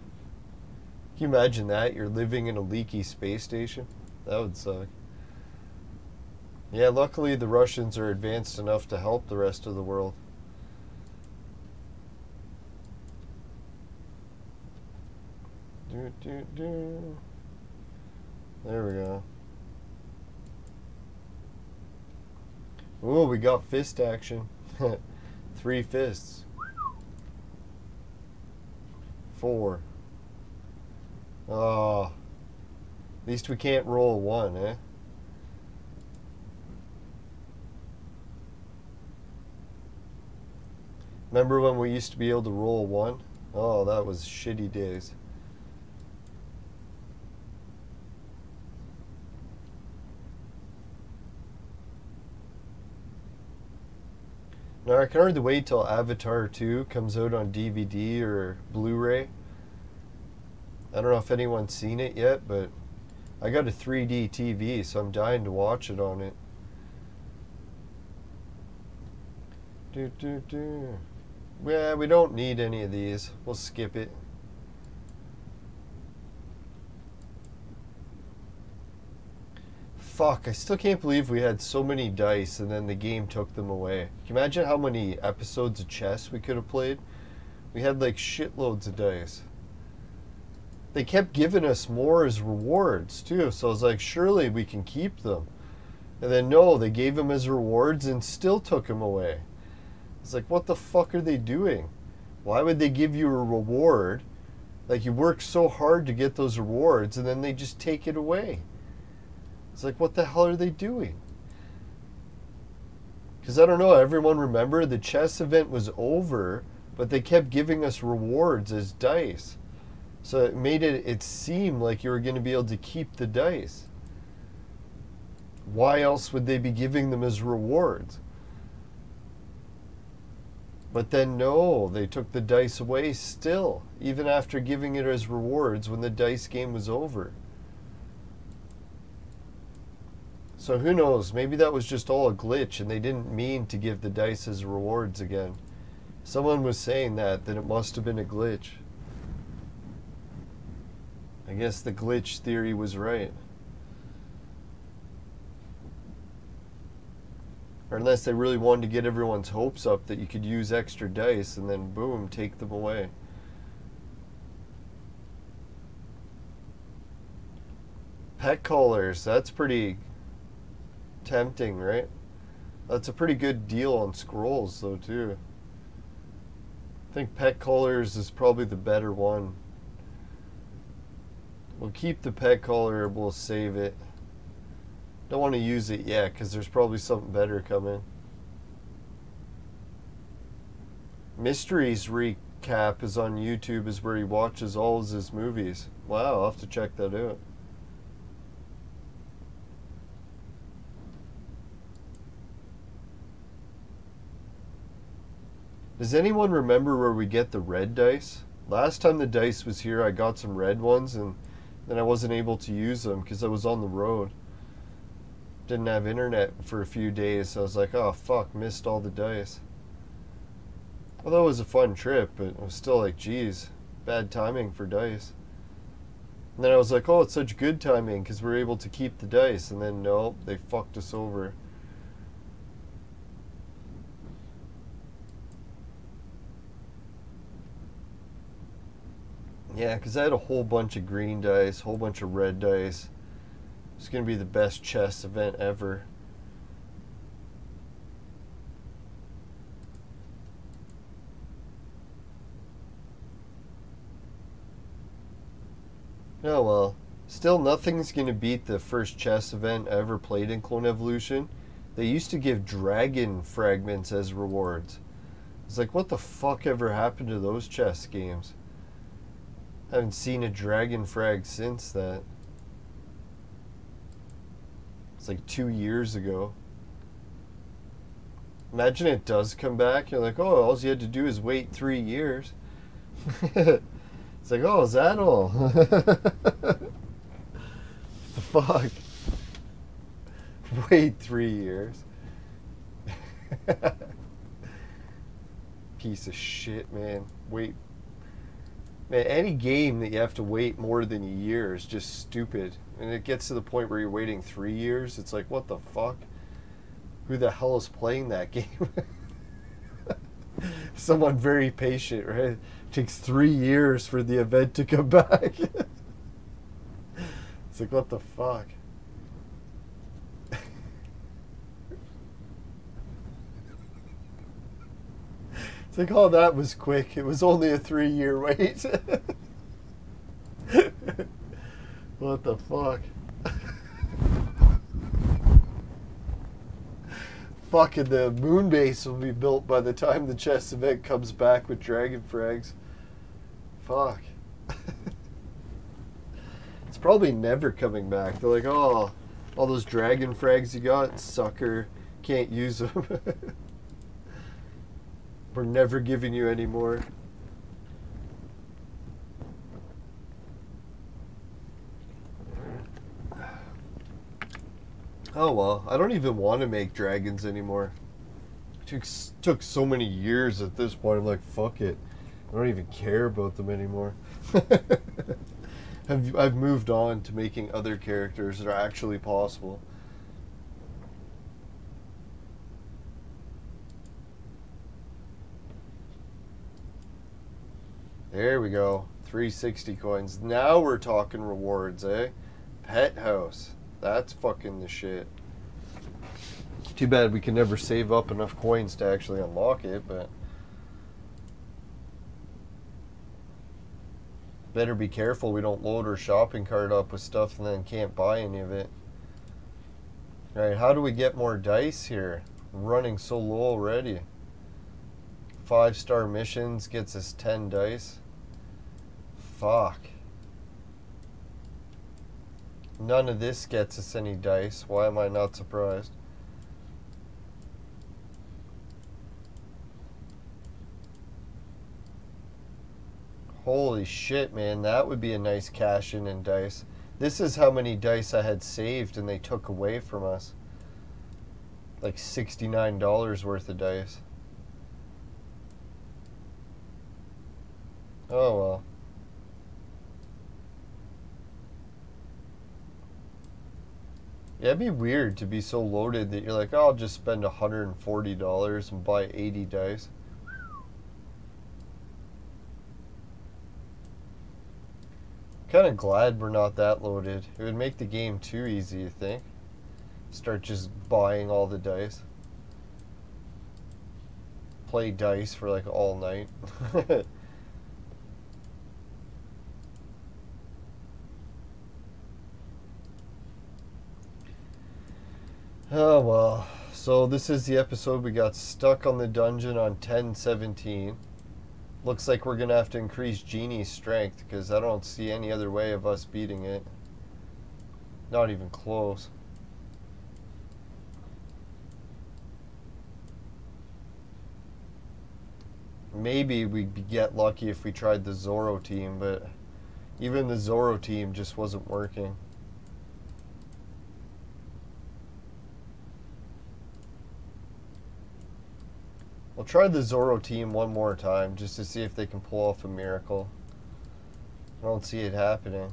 you imagine that? You're living in a leaky space station? That would suck. Yeah, luckily the Russians are advanced enough to help the rest of the world. There we go. Ooh, we got fist action. 3 fists. 4. Oh, at least we can't roll 1, eh? Remember when we used to be able to roll 1? Oh, that was shitty days. Now I can hardly wait till Avatar 2 comes out on DVD or Blu-ray. I don't know if anyone's seen it yet, but I got a 3D TV, so I'm dying to watch it on it. Yeah, we don't need any of these. We'll skip it. Fuck, I still can't believe we had so many dice and then the game took them away. Can you imagine how many episodes of chess we could have played? We had like shitloads of dice. They kept giving us more as rewards too, so I was like, surely we can keep them. And then no, they gave them as rewards and still took them away. It's like, what the fuck are they doing? Why would they give you a reward? Like, you work so hard to get those rewards, and then they just take it away. It's like, what the hell are they doing? Because I don't know, everyone remember the chess event was over, but they kept giving us rewards as dice. So it made it seem like you were going to be able to keep the dice. Why else would they be giving them as rewards? But then no, they took the dice away still, even after giving it as rewards when the dice game was over. So who knows, maybe that was just all a glitch and they didn't mean to give the dice as rewards again. Someone was saying that it must have been a glitch. I guess the glitch theory was right. Or unless they really wanted to get everyone's hopes up that you could use extra dice and then boom, take them away. Pet collars, that's pretty tempting, right? That's a pretty good deal on scrolls though too. I think pet collars is probably the better one. We'll keep the pet collar, we'll save it. Don't want to use it yet because there's probably something better coming. Mysteries Recap is on YouTube, is where he watches all of his movies. Wow, I'll have to check that out. Does anyone remember where we get the red dice? Last time the dice was here, I got some red ones and then I wasn't able to use them because I was on the road. Didn't have internet for a few days, so I was like, oh fuck, missed all the dice. Although it was a fun trip, but I was still like, geez, bad timing for dice. And then I was like, oh, it's such good timing because we're able to keep the dice, and then nope, they fucked us over. Yeah, because I had a whole bunch of green dice, whole bunch of red dice. It's going to be the best chess event ever. Oh well. Still, nothing's going to beat the first chess event I ever played in Clone Evolution. They used to give dragon fragments as rewards. It's like, what the fuck ever happened to those chess games? I haven't seen a dragon frag since that. It's like 2 years ago. Imagine it does come back. You're like, oh, all you had to do is wait 3 years. It's like, oh, is that all? The fuck? Wait 3 years. Piece of shit, man. Wait. Man, any game that you have to wait more than a year is just stupid. And it gets to the point where you're waiting 3 years. It's like, what the fuck? Who the hell is playing that game? Someone very patient, right? It takes 3 years for the event to come back. It's like, what the fuck? It's like, oh, that was quick. It was only a 3-year wait. What the fuck? Fucking the moon base will be built by the time the chess event comes back with dragon frags. Fuck. It's probably never coming back. They're like, oh, all those dragon frags you got, sucker. Can't use them. We're never giving you any more. Oh well, I don't even want to make dragons anymore. It took so many years at this point, I'm like, fuck it. I don't even care about them anymore. I've moved on to making other characters that are actually possible. There we go, 360 coins. Now we're talking rewards, eh? Pet house. That's fucking the shit. Too bad we can never save up enough coins to actually unlock it, but... Better be careful we don't load our shopping cart up with stuff and then can't buy any of it. Alright, how do we get more dice here? I'm running so low already. 5-star missions gets us 10 dice. Fuck. None of this gets us any dice. Why am I not surprised? Holy shit, man. That would be a nice cash in dice. This is how many dice I had saved and they took away from us. Like $69 worth of dice. Oh well. Yeah, it'd be weird to be so loaded that you're like, oh, I'll just spend $140 and buy 80 dice. Kind of glad we're not that loaded. It would make the game too easy, you think? Start just buying all the dice. Play dice for like all night. Oh well, so this is the episode. We got stuck on the dungeon on 1017. Looks like we're going to have to increase Genie's strength because I don't see any other way of us beating it. Not even close. Maybe we'd get lucky if we tried the Zorro team, but even the Zorro team just wasn't working. I'll try the Zorro team one more time just to see if they can pull off a miracle. I don't see it happening.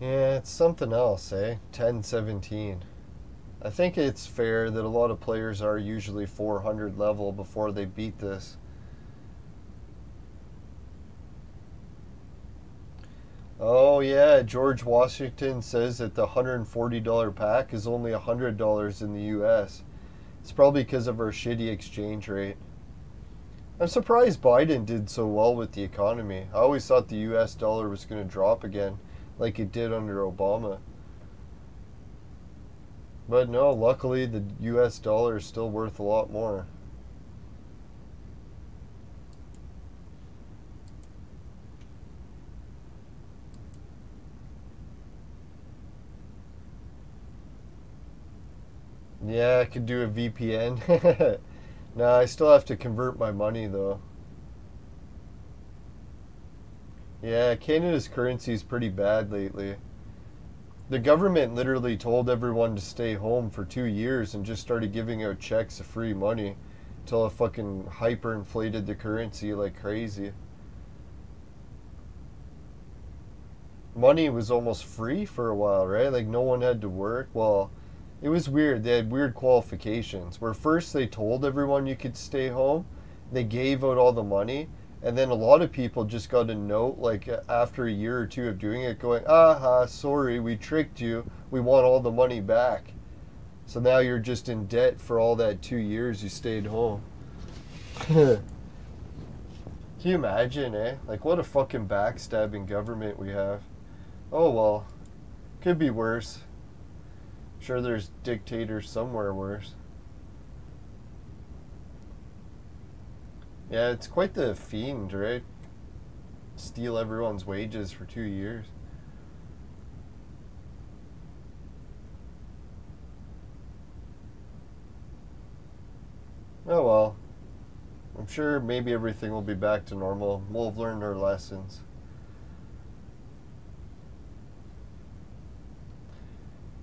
Yeah, it's something else, eh? 1017. I think it's fair that a lot of players are usually 400 level before they beat this. Oh yeah, George Washington says that the $140 pack is only $100 in the U.S. It's probably because of our shitty exchange rate. I'm surprised Biden did so well with the economy. I always thought the U.S. dollar was going to drop again, like it did under Obama. But no, luckily the U.S. dollar is still worth a lot more. Yeah, I could do a VPN. Nah, I still have to convert my money though. Yeah, Canada's currency is pretty bad lately. The government literally told everyone to stay home for 2 years and just started giving out checks of free money until it fucking hyperinflated the currency like crazy. Money was almost free for a while, right? Like no one had to work. Well, it was weird. They had weird qualifications where first they told everyone you could stay home. They gave out all the money. And then a lot of people just got a note, like after a year or two of doing it, going, aha, sorry, we tricked you. We want all the money back. So now you're just in debt for all that 2 years you stayed home. Can you imagine, eh? Like, what a fucking backstabbing government we have. Oh, well, could be worse. I'm sure there's dictators somewhere worse. Yeah, it's quite the fiend, right? Steal everyone's wages for 2 years. Oh well. I'm sure maybe everything will be back to normal. We'll have learned our lessons.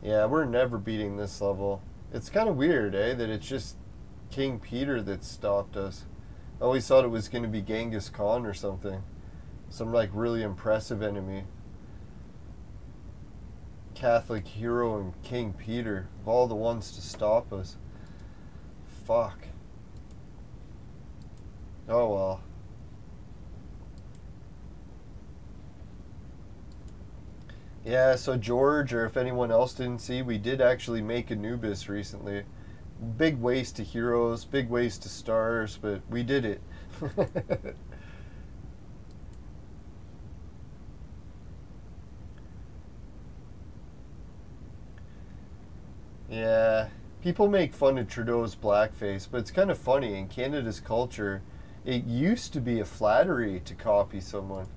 Yeah, we're never beating this level. It's kind of weird, eh? That it's just King Peter that stopped us. I always thought it was going to be Genghis Khan or something. Some like really impressive enemy. Catholic hero and King Peter. Of all the ones to stop us. Fuck. Oh well. Yeah, so George, or if anyone else didn't see, we did actually make Anubis recently. Big waste to heroes, big waste to stars, but we did it. Yeah, people make fun of Trudeau's blackface, but it's kind of funny. In Canada's culture, it used to be a flattery to copy someone.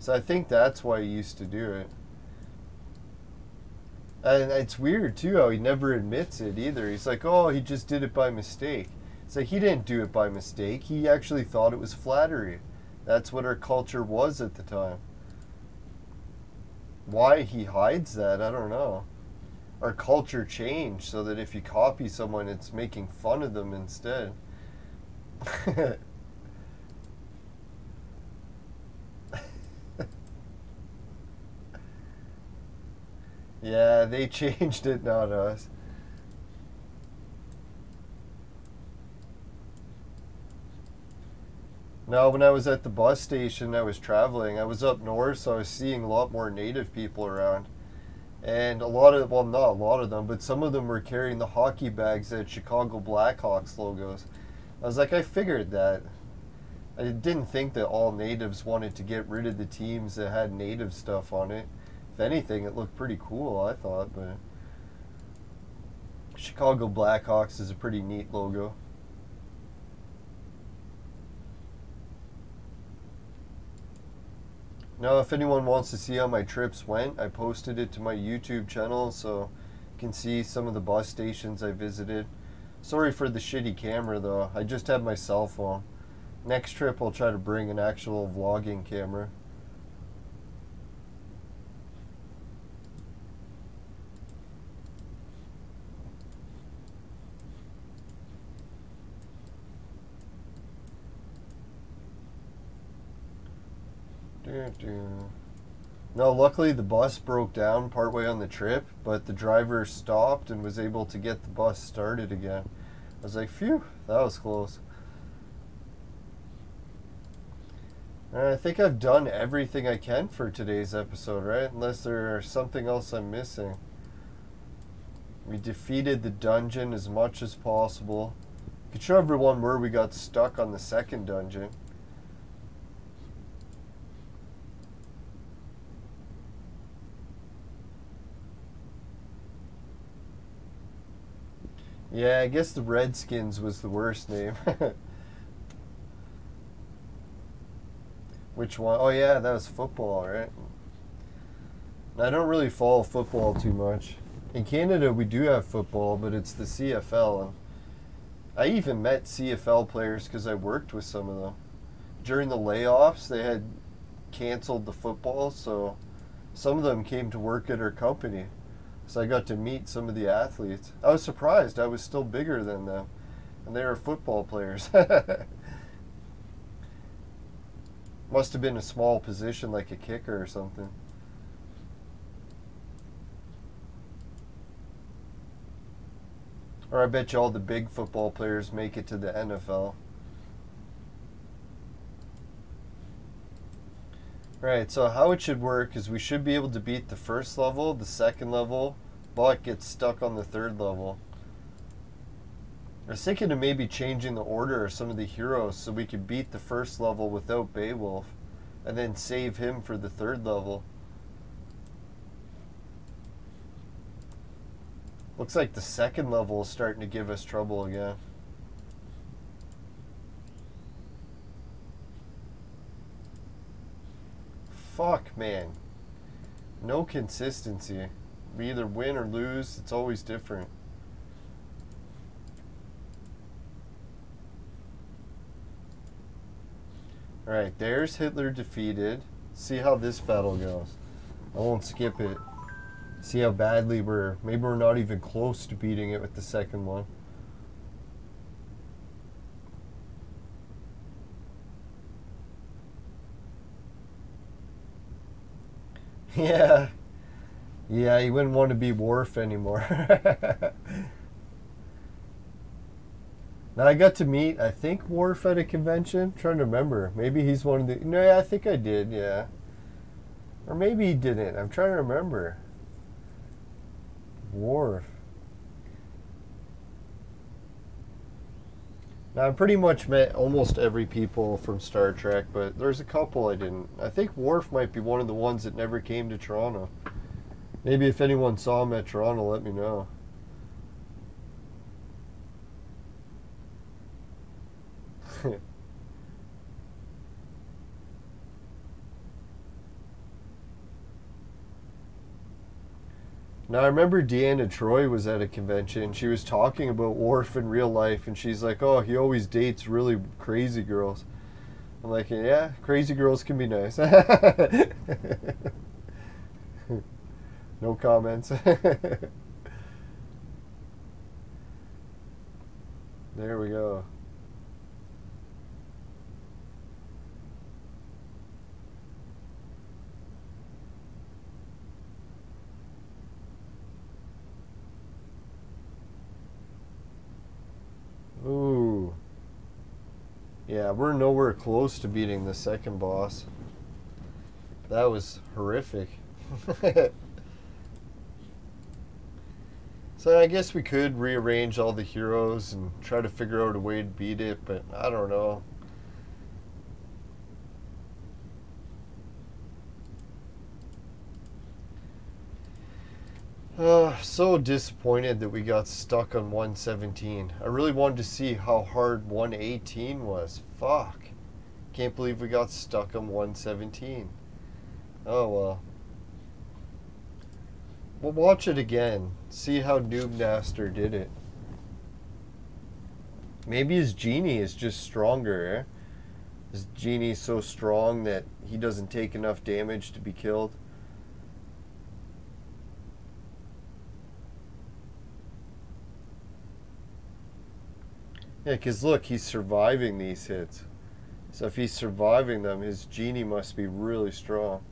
So I think that's why he used to do it. And it's weird, too, how he never admits it, either. He's like, oh, he just did it by mistake. It's like, he didn't do it by mistake. He actually thought it was flattery. That's what our culture was at the time. Why he hides that, I don't know. Our culture changed so that if you copy someone, it's making fun of them instead. Yeah, they changed it, not us. No, when I was at the bus station, I was traveling. I was up north, so I was seeing a lot more native people around. And a lot of, well, not a lot of them, but some of them were carrying the hockey bags that had Chicago Blackhawks logos. I was like, I figured that. I didn't think that all natives wanted to get rid of the teams that had native stuff on it. If anything, it looked pretty cool, I thought, but Chicago Blackhawks is a pretty neat logo. Now, if anyone wants to see how my trips went, I posted it to my YouTube channel, so you can see some of the bus stations I visited. Sorry for the shitty camera, though. I just have my cell phone. Next trip, I'll try to bring an actual vlogging camera. No, luckily the bus broke down partway on the trip, but the driver stopped and was able to get the bus started again. I was like, phew, that was close. I think I've done everything I can for today's episode, right? Unless there's something else I'm missing. We defeated the dungeon as much as possible. I could show everyone where we got stuck on the second dungeon. Yeah, I guess the Redskins was the worst name. Which one? Oh yeah, that was football, right? I don't really follow football too much. In Canada, we do have football, but it's the CFL. And I even met CFL players because I worked with some of them. During the layoffs, they had canceled the football, so some of them came to work at our company. So I got to meet some of the athletes. I was surprised. I was still bigger than them. And they were football players. Must have been a small position, like a kicker or something. Or I bet you all the big football players make it to the NFL. Right, so how it should work is we should be able to beat the first level, the second level, but get stuck on the third level. I was thinking of maybe changing the order of some of the heroes so we could beat the first level without Beowulf, and then save him for the third level. Looks like the second level is starting to give us trouble again. Fuck, man. No consistency. We either win or lose. It's always different. Alright, there's Hitler defeated. See how this battle goes. I won't skip it. See how badly we're... Maybe we're not even close to beating it with the second one. Yeah. Yeah, you wouldn't want to be Worf anymore. Now, I got to meet, I think, Worf at a convention. I'm trying to remember. Maybe he's one of the... No, yeah, I think I did, yeah. Or maybe he didn't. I'm trying to remember. Worf. Now, I pretty much met almost every people from Star Trek, but there's a couple I didn't. I think Worf might be one of the ones that never came to Toronto. Maybe if anyone saw him at Toronto, let me know. Now, I remember Deanna Troy was at a convention. She was talking about Worf in real life, and she's like, oh, he always dates really crazy girls. I'm like, yeah, crazy girls can be nice. No comments. There we go. Ooh. Yeah, we're nowhere close to beating the second boss. That was horrific. So I guess we could rearrange all the heroes and try to figure out a way to beat it, but I don't know. So disappointed that we got stuck on 117. I really wanted to see how hard 118 was. Fuck. Can't believe we got stuck on 117. Oh well. We'll watch it again. See how Noob Master did it. Maybe his Genie is just stronger, eh? His Genie's so strong that he doesn't take enough damage to be killed. Yeah, because look, he's surviving these hits. So if he's surviving them, his Genie must be really strong.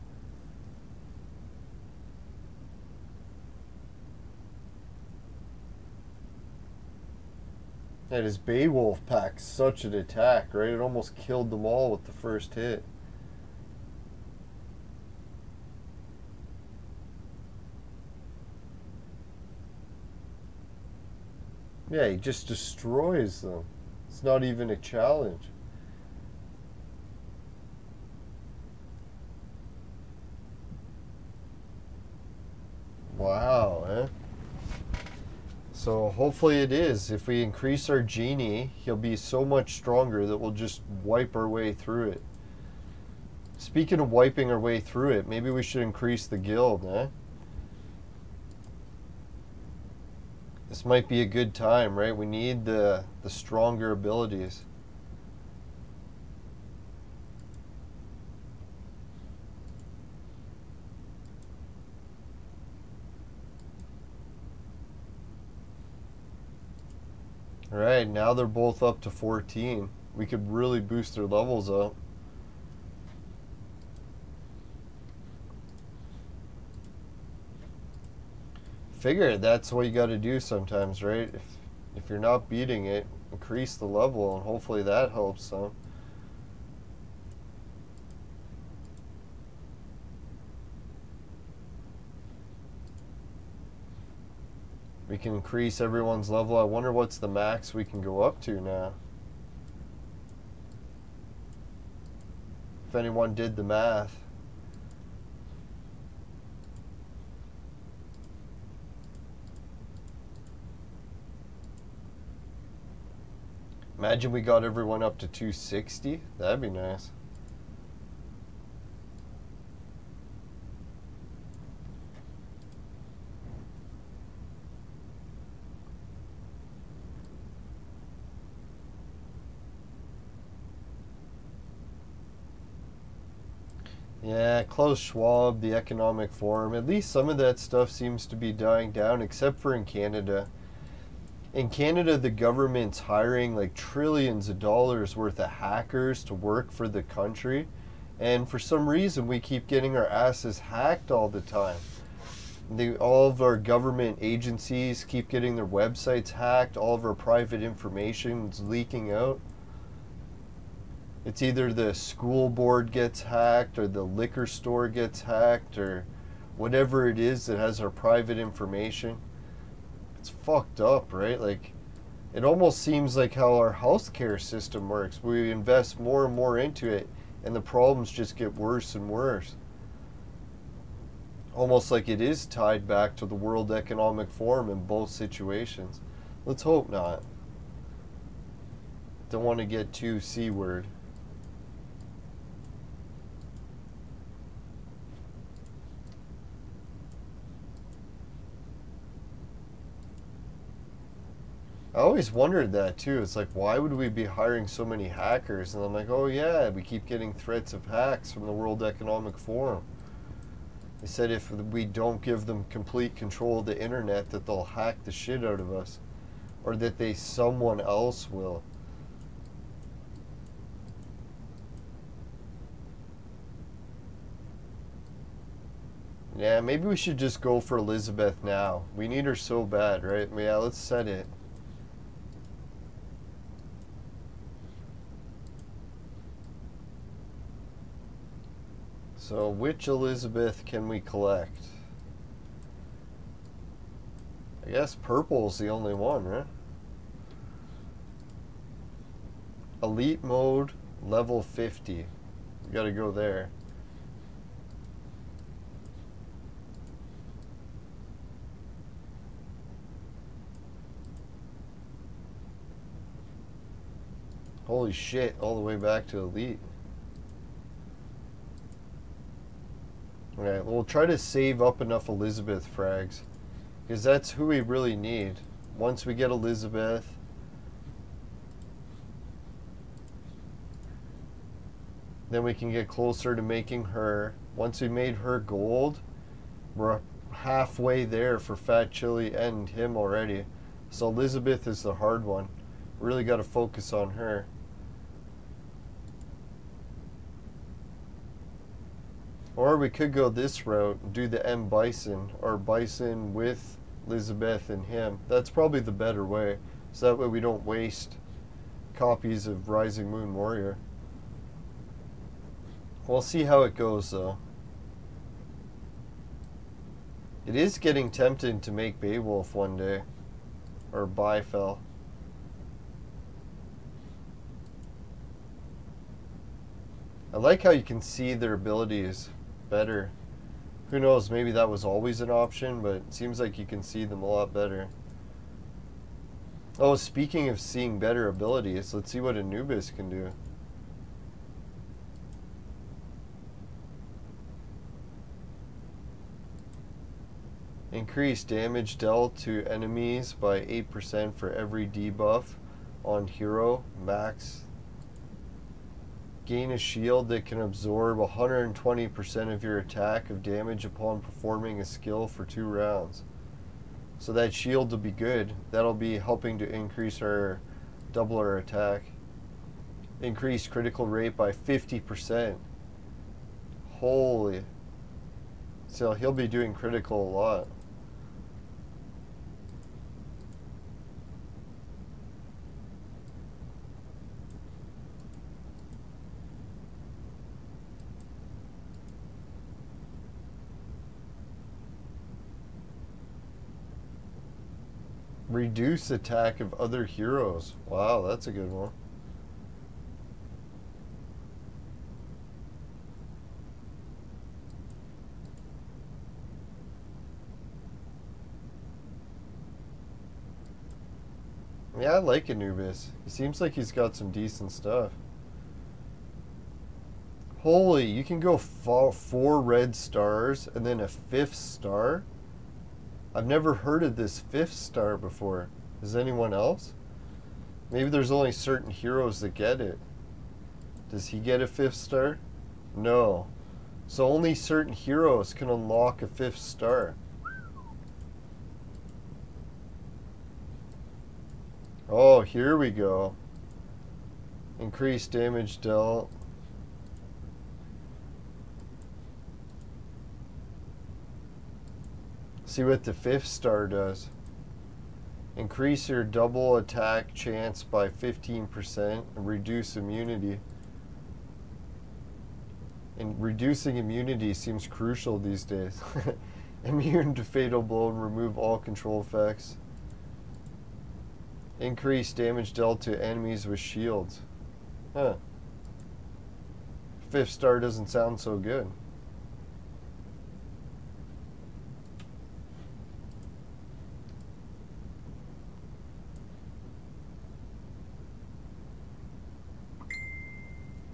And his Beowulf packed such an attack, right? It almost killed them all with the first hit. Yeah, he just destroys them. It's not even a challenge. Wow, eh? So hopefully it is. If we increase our Genie, he'll be so much stronger that we'll just wipe our way through it. Speaking of wiping our way through it, maybe we should increase the guild, eh? This might be a good time, right? We need the stronger abilities. All right, now they're both up to 14. We could really boost their levels up. Figure that's what you got to do sometimes, right? If you're not beating it, increase the level, and hopefully that helps some. We can increase everyone's level. I wonder what's the max we can go up to now. If anyone did the math. Imagine we got everyone up to 260. That'd be nice. Yeah, Klaus Schwab, the Economic Forum. At least some of that stuff seems to be dying down, except for in Canada. In Canada, the government's hiring like trillions of dollars worth of hackers to work for the country. And for some reason, we keep getting our asses hacked all the time. All of our government agencies keep getting their websites hacked. All of our private information is leaking out. It's either the school board gets hacked or the liquor store gets hacked or whatever it is that has our private information. It's fucked up, right? Like, it almost seems like how our healthcare system works. We invest more and more into it, and the problems just get worse and worse. Almost like it is tied back to the World Economic Forum in both situations. Let's hope not. Don't want to get too C-word. I always wondered that too. It's like, why would we be hiring so many hackers? And I'm like, oh yeah, we keep getting threats of hacks from the World Economic Forum. They said if we don't give them complete control of the internet, that they'll hack the shit out of us, or that someone else will. Yeah, maybe we should just go for Elizabeth now. We need her so bad, right? Yeah, let's set it. So, which Elizabeth can we collect? I guess purple's the only one, right? Elite mode, level 50. We gotta go there. Holy shit, all the way back to elite. Alright, we'll try to save up enough Elizabeth frags, because that's who we really need. Once we get Elizabeth, then we can get closer to making her. Once we made her gold, we're halfway there for Fat Chili and him already. So Elizabeth is the hard one. Really got to focus on her. Or we could go this route and do the M. Bison, or Bison with Elizabeth and him. That's probably the better way, so that way we don't waste copies of Rising Moon Warrior. We'll see how it goes, though. It is getting tempting to make Beowulf one day. or Bifel. I like how you can see their abilities better. Who knows, maybe that was always an option, but it seems like you can see them a lot better. Oh, speaking of seeing better abilities, let's see what Anubis can do. Increase damage dealt to enemies by 8% for every debuff on hero max. Gain a shield that can absorb 120% of your attack of damage upon performing a skill for 2 rounds. So that shield will be good. That'll be helping to increase our double our attack. Increase critical rate by 50%. Holy. So he'll be doing critical a lot. Reduce attack of other heroes. Wow, that's a good one. Yeah, I like Anubis. He seems like he's got some decent stuff. Holy, you can go 4 red stars and then a 5th star? I've never heard of this 5th star before. Is anyone else? Maybe there's only certain heroes that get it. Does he get a 5th star? No. So only certain heroes can unlock a 5th star. Oh, here we go. Increased damage dealt. See what the 5th star does. Increase your double attack chance by 15% and reduce immunity. And reducing immunity seems crucial these days. Immune to fatal blow and remove all control effects. Increase damage dealt to enemies with shields. Huh. 5th star doesn't sound so good.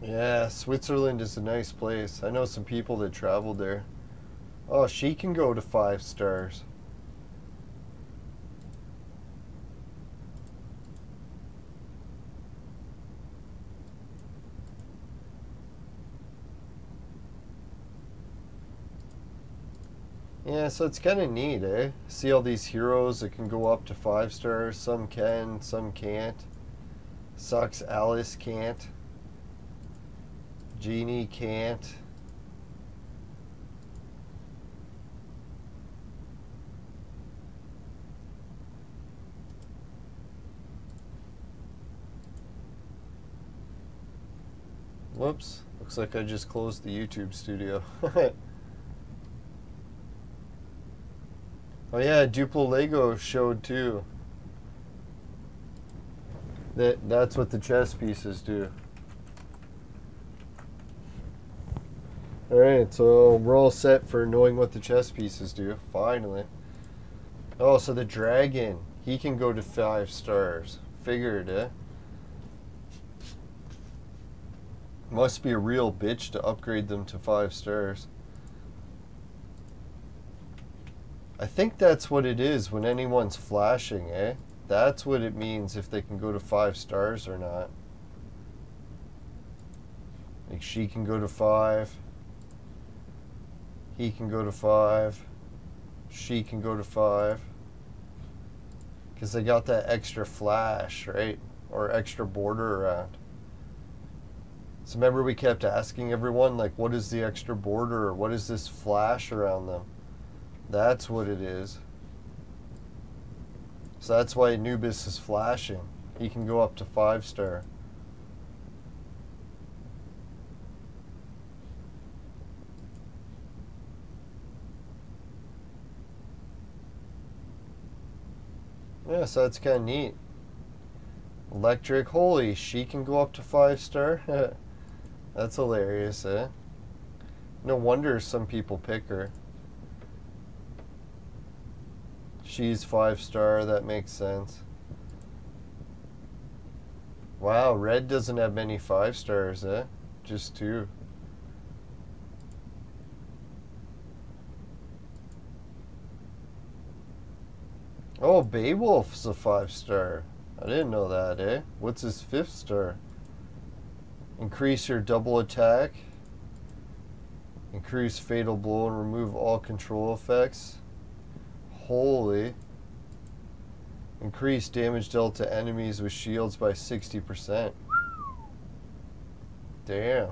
Yeah, Switzerland is a nice place. I know some people that traveled there. Oh, she can go to 5 stars. Yeah, so it's kind of neat, eh? See all these heroes that can go up to 5 stars. Some can, some can't. Sucks Alice can't. Genie can't. Whoops. Looks like I just closed the YouTube studio. Oh yeah, Duplo Lego showed too. That's what the chess pieces do. Alright, so we're all set for knowing what the chess pieces do, finally. Oh, so the dragon, he can go to 5 stars. Figured, eh? Must be a real bitch to upgrade them to 5 stars. I think that's what it is when anyone's flashing, eh? That's what it means if they can go to 5 stars or not. Like she can go to 5. He can go to 5. She can go to 5. Because they got that extra flash, right? Or extra border around. So remember we kept asking everyone, like, what is the extra border? Or what is this flash around them? That's what it is. So that's why Anubis is flashing. He can go up to 5 star. Yeah, so that's kind of neat. Electric, holy, she can go up to 5-star. That's hilarious, eh? No wonder some people pick her. She's 5-star, that makes sense. Wow, Red doesn't have many 5-stars, eh? Just 2. Oh, Beowulf's a 5-star. I didn't know that, eh? What's his 5th star? Increase your double attack. Increase fatal blow and remove all control effects. Holy. Increase damage dealt to enemies with shields by 60%. Damn.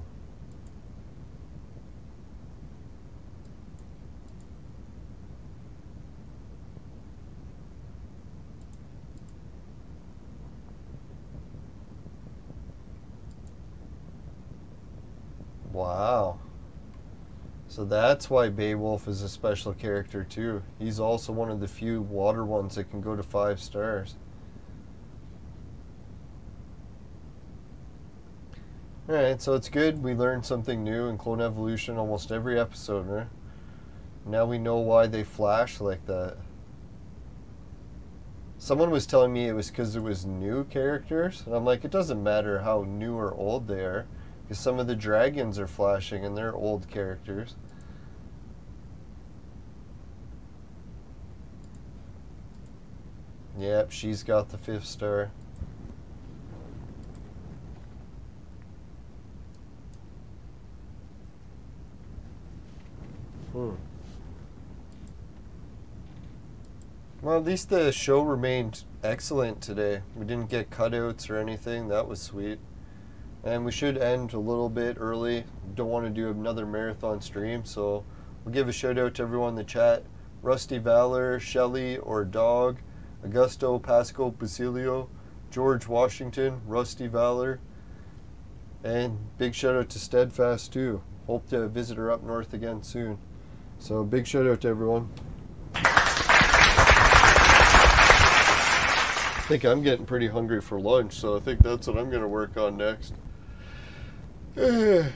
Wow. So that's why Beowulf is a special character too. He's also one of the few water ones that can go to 5 stars. Alright, so it's good. We learned something new in Clone Evolution almost every episode, right? Now we know why they flash like that. Someone was telling me it was because it was new characters, and I'm like, it doesn't matter how new or old they are. Some of the dragons are flashing and they're old characters. Yep, she's got the 5th star. Well, at least the show remained excellent today. We didn't get cutouts or anything. That was sweet. And we should end a little bit early. Don't want to do another marathon stream, so we'll give a shout out to everyone in the chat. Rusty Valor, Shelly or Dog, Augusto, Pasco, Basilio, George Washington, Rusty Valor. And big shout out to Steadfast too. Hope to visit her up north again soon. So big shout out to everyone. I think I'm getting pretty hungry for lunch, so I think that's what I'm going to work on next. If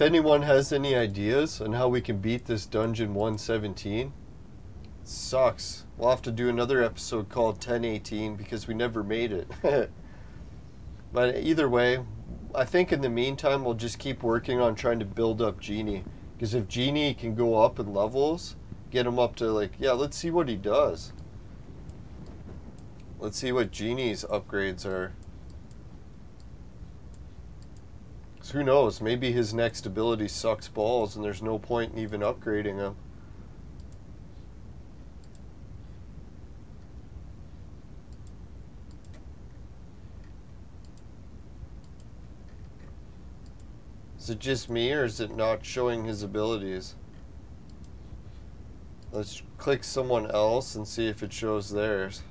anyone has any ideas on how we can beat this Dungeon 1018, sucks. We'll have to do another episode called 1018 because we never made it. But either way, I think in the meantime we'll just keep working on trying to build up Genie. Because if Genie can go up in levels, get him up to like, yeah, let's see what he does. Let's see what Genie's upgrades are. So who knows, maybe his next ability sucks balls and there's no point in even upgrading him. Is it just me or is it not showing his abilities? Let's click someone else and see if it shows theirs.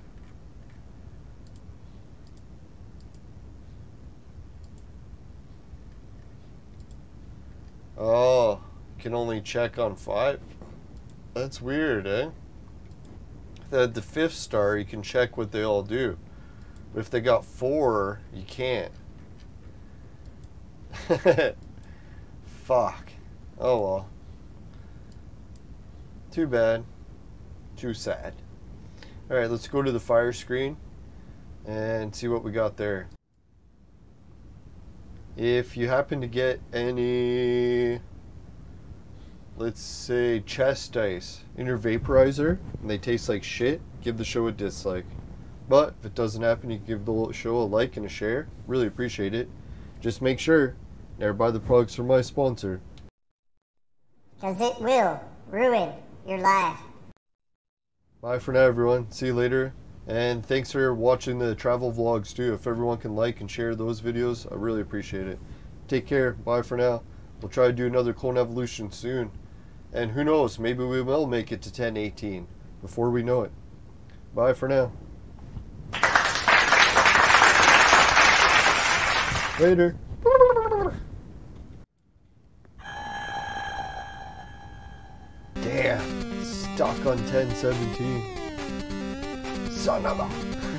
Oh, can only check on 5. That's weird, eh? That the 5th star, you can check what they all do. But if they got 4, you can't. Fuck. Oh well. Too bad. Too sad. Alright, let's go to the fire screen and see what we got there. If you happen to get any, let's say, chest dice in your vaporizer and they taste like shit, give the show a dislike. But if it doesn't happen, you can give the show a like and a share. Really appreciate it. Just make sure never buy the products from my sponsor. Because it will ruin your life. Bye for now, everyone. See you later. And thanks for watching the travel vlogs too. If everyone can like and share those videos, I really appreciate it. Take care. Bye for now. We'll try to do another Clone Evolution soon. And who knows, maybe we will make it to 1018 before we know it. Bye for now. Later. Stuck on 1017. Son of a...